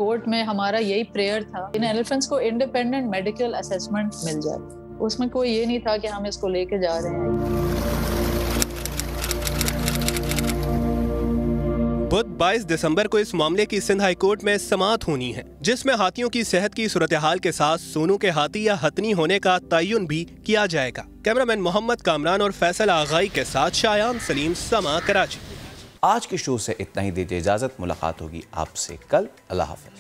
कोर्ट में हमारा यही प्रेयर था इन एलिफेंट्स को इंडिपेंडेंट मेडिकल असेसमेंट मिल जाए। उसमें कोई ये नहीं था कि हम इसको लेके जा रहे हैं। बुध बाईस दिसंबर को इस मामले की सिंध हाई कोर्ट में समाअत होनी है, जिसमें हाथियों की सेहत की सूरत-ए-हाल के साथ सोनू के हाथी या हथनी होने का तयन भी किया जाएगा। कैमरामैन मोहम्मद कामरान और फैसल आगाई के साथ शायान सलीम, समा कराची। आज के शो से इतना ही, दीजिए इजाजत, मुलाकात होगी आपसे कल। अल्लाह हाफ़िज़।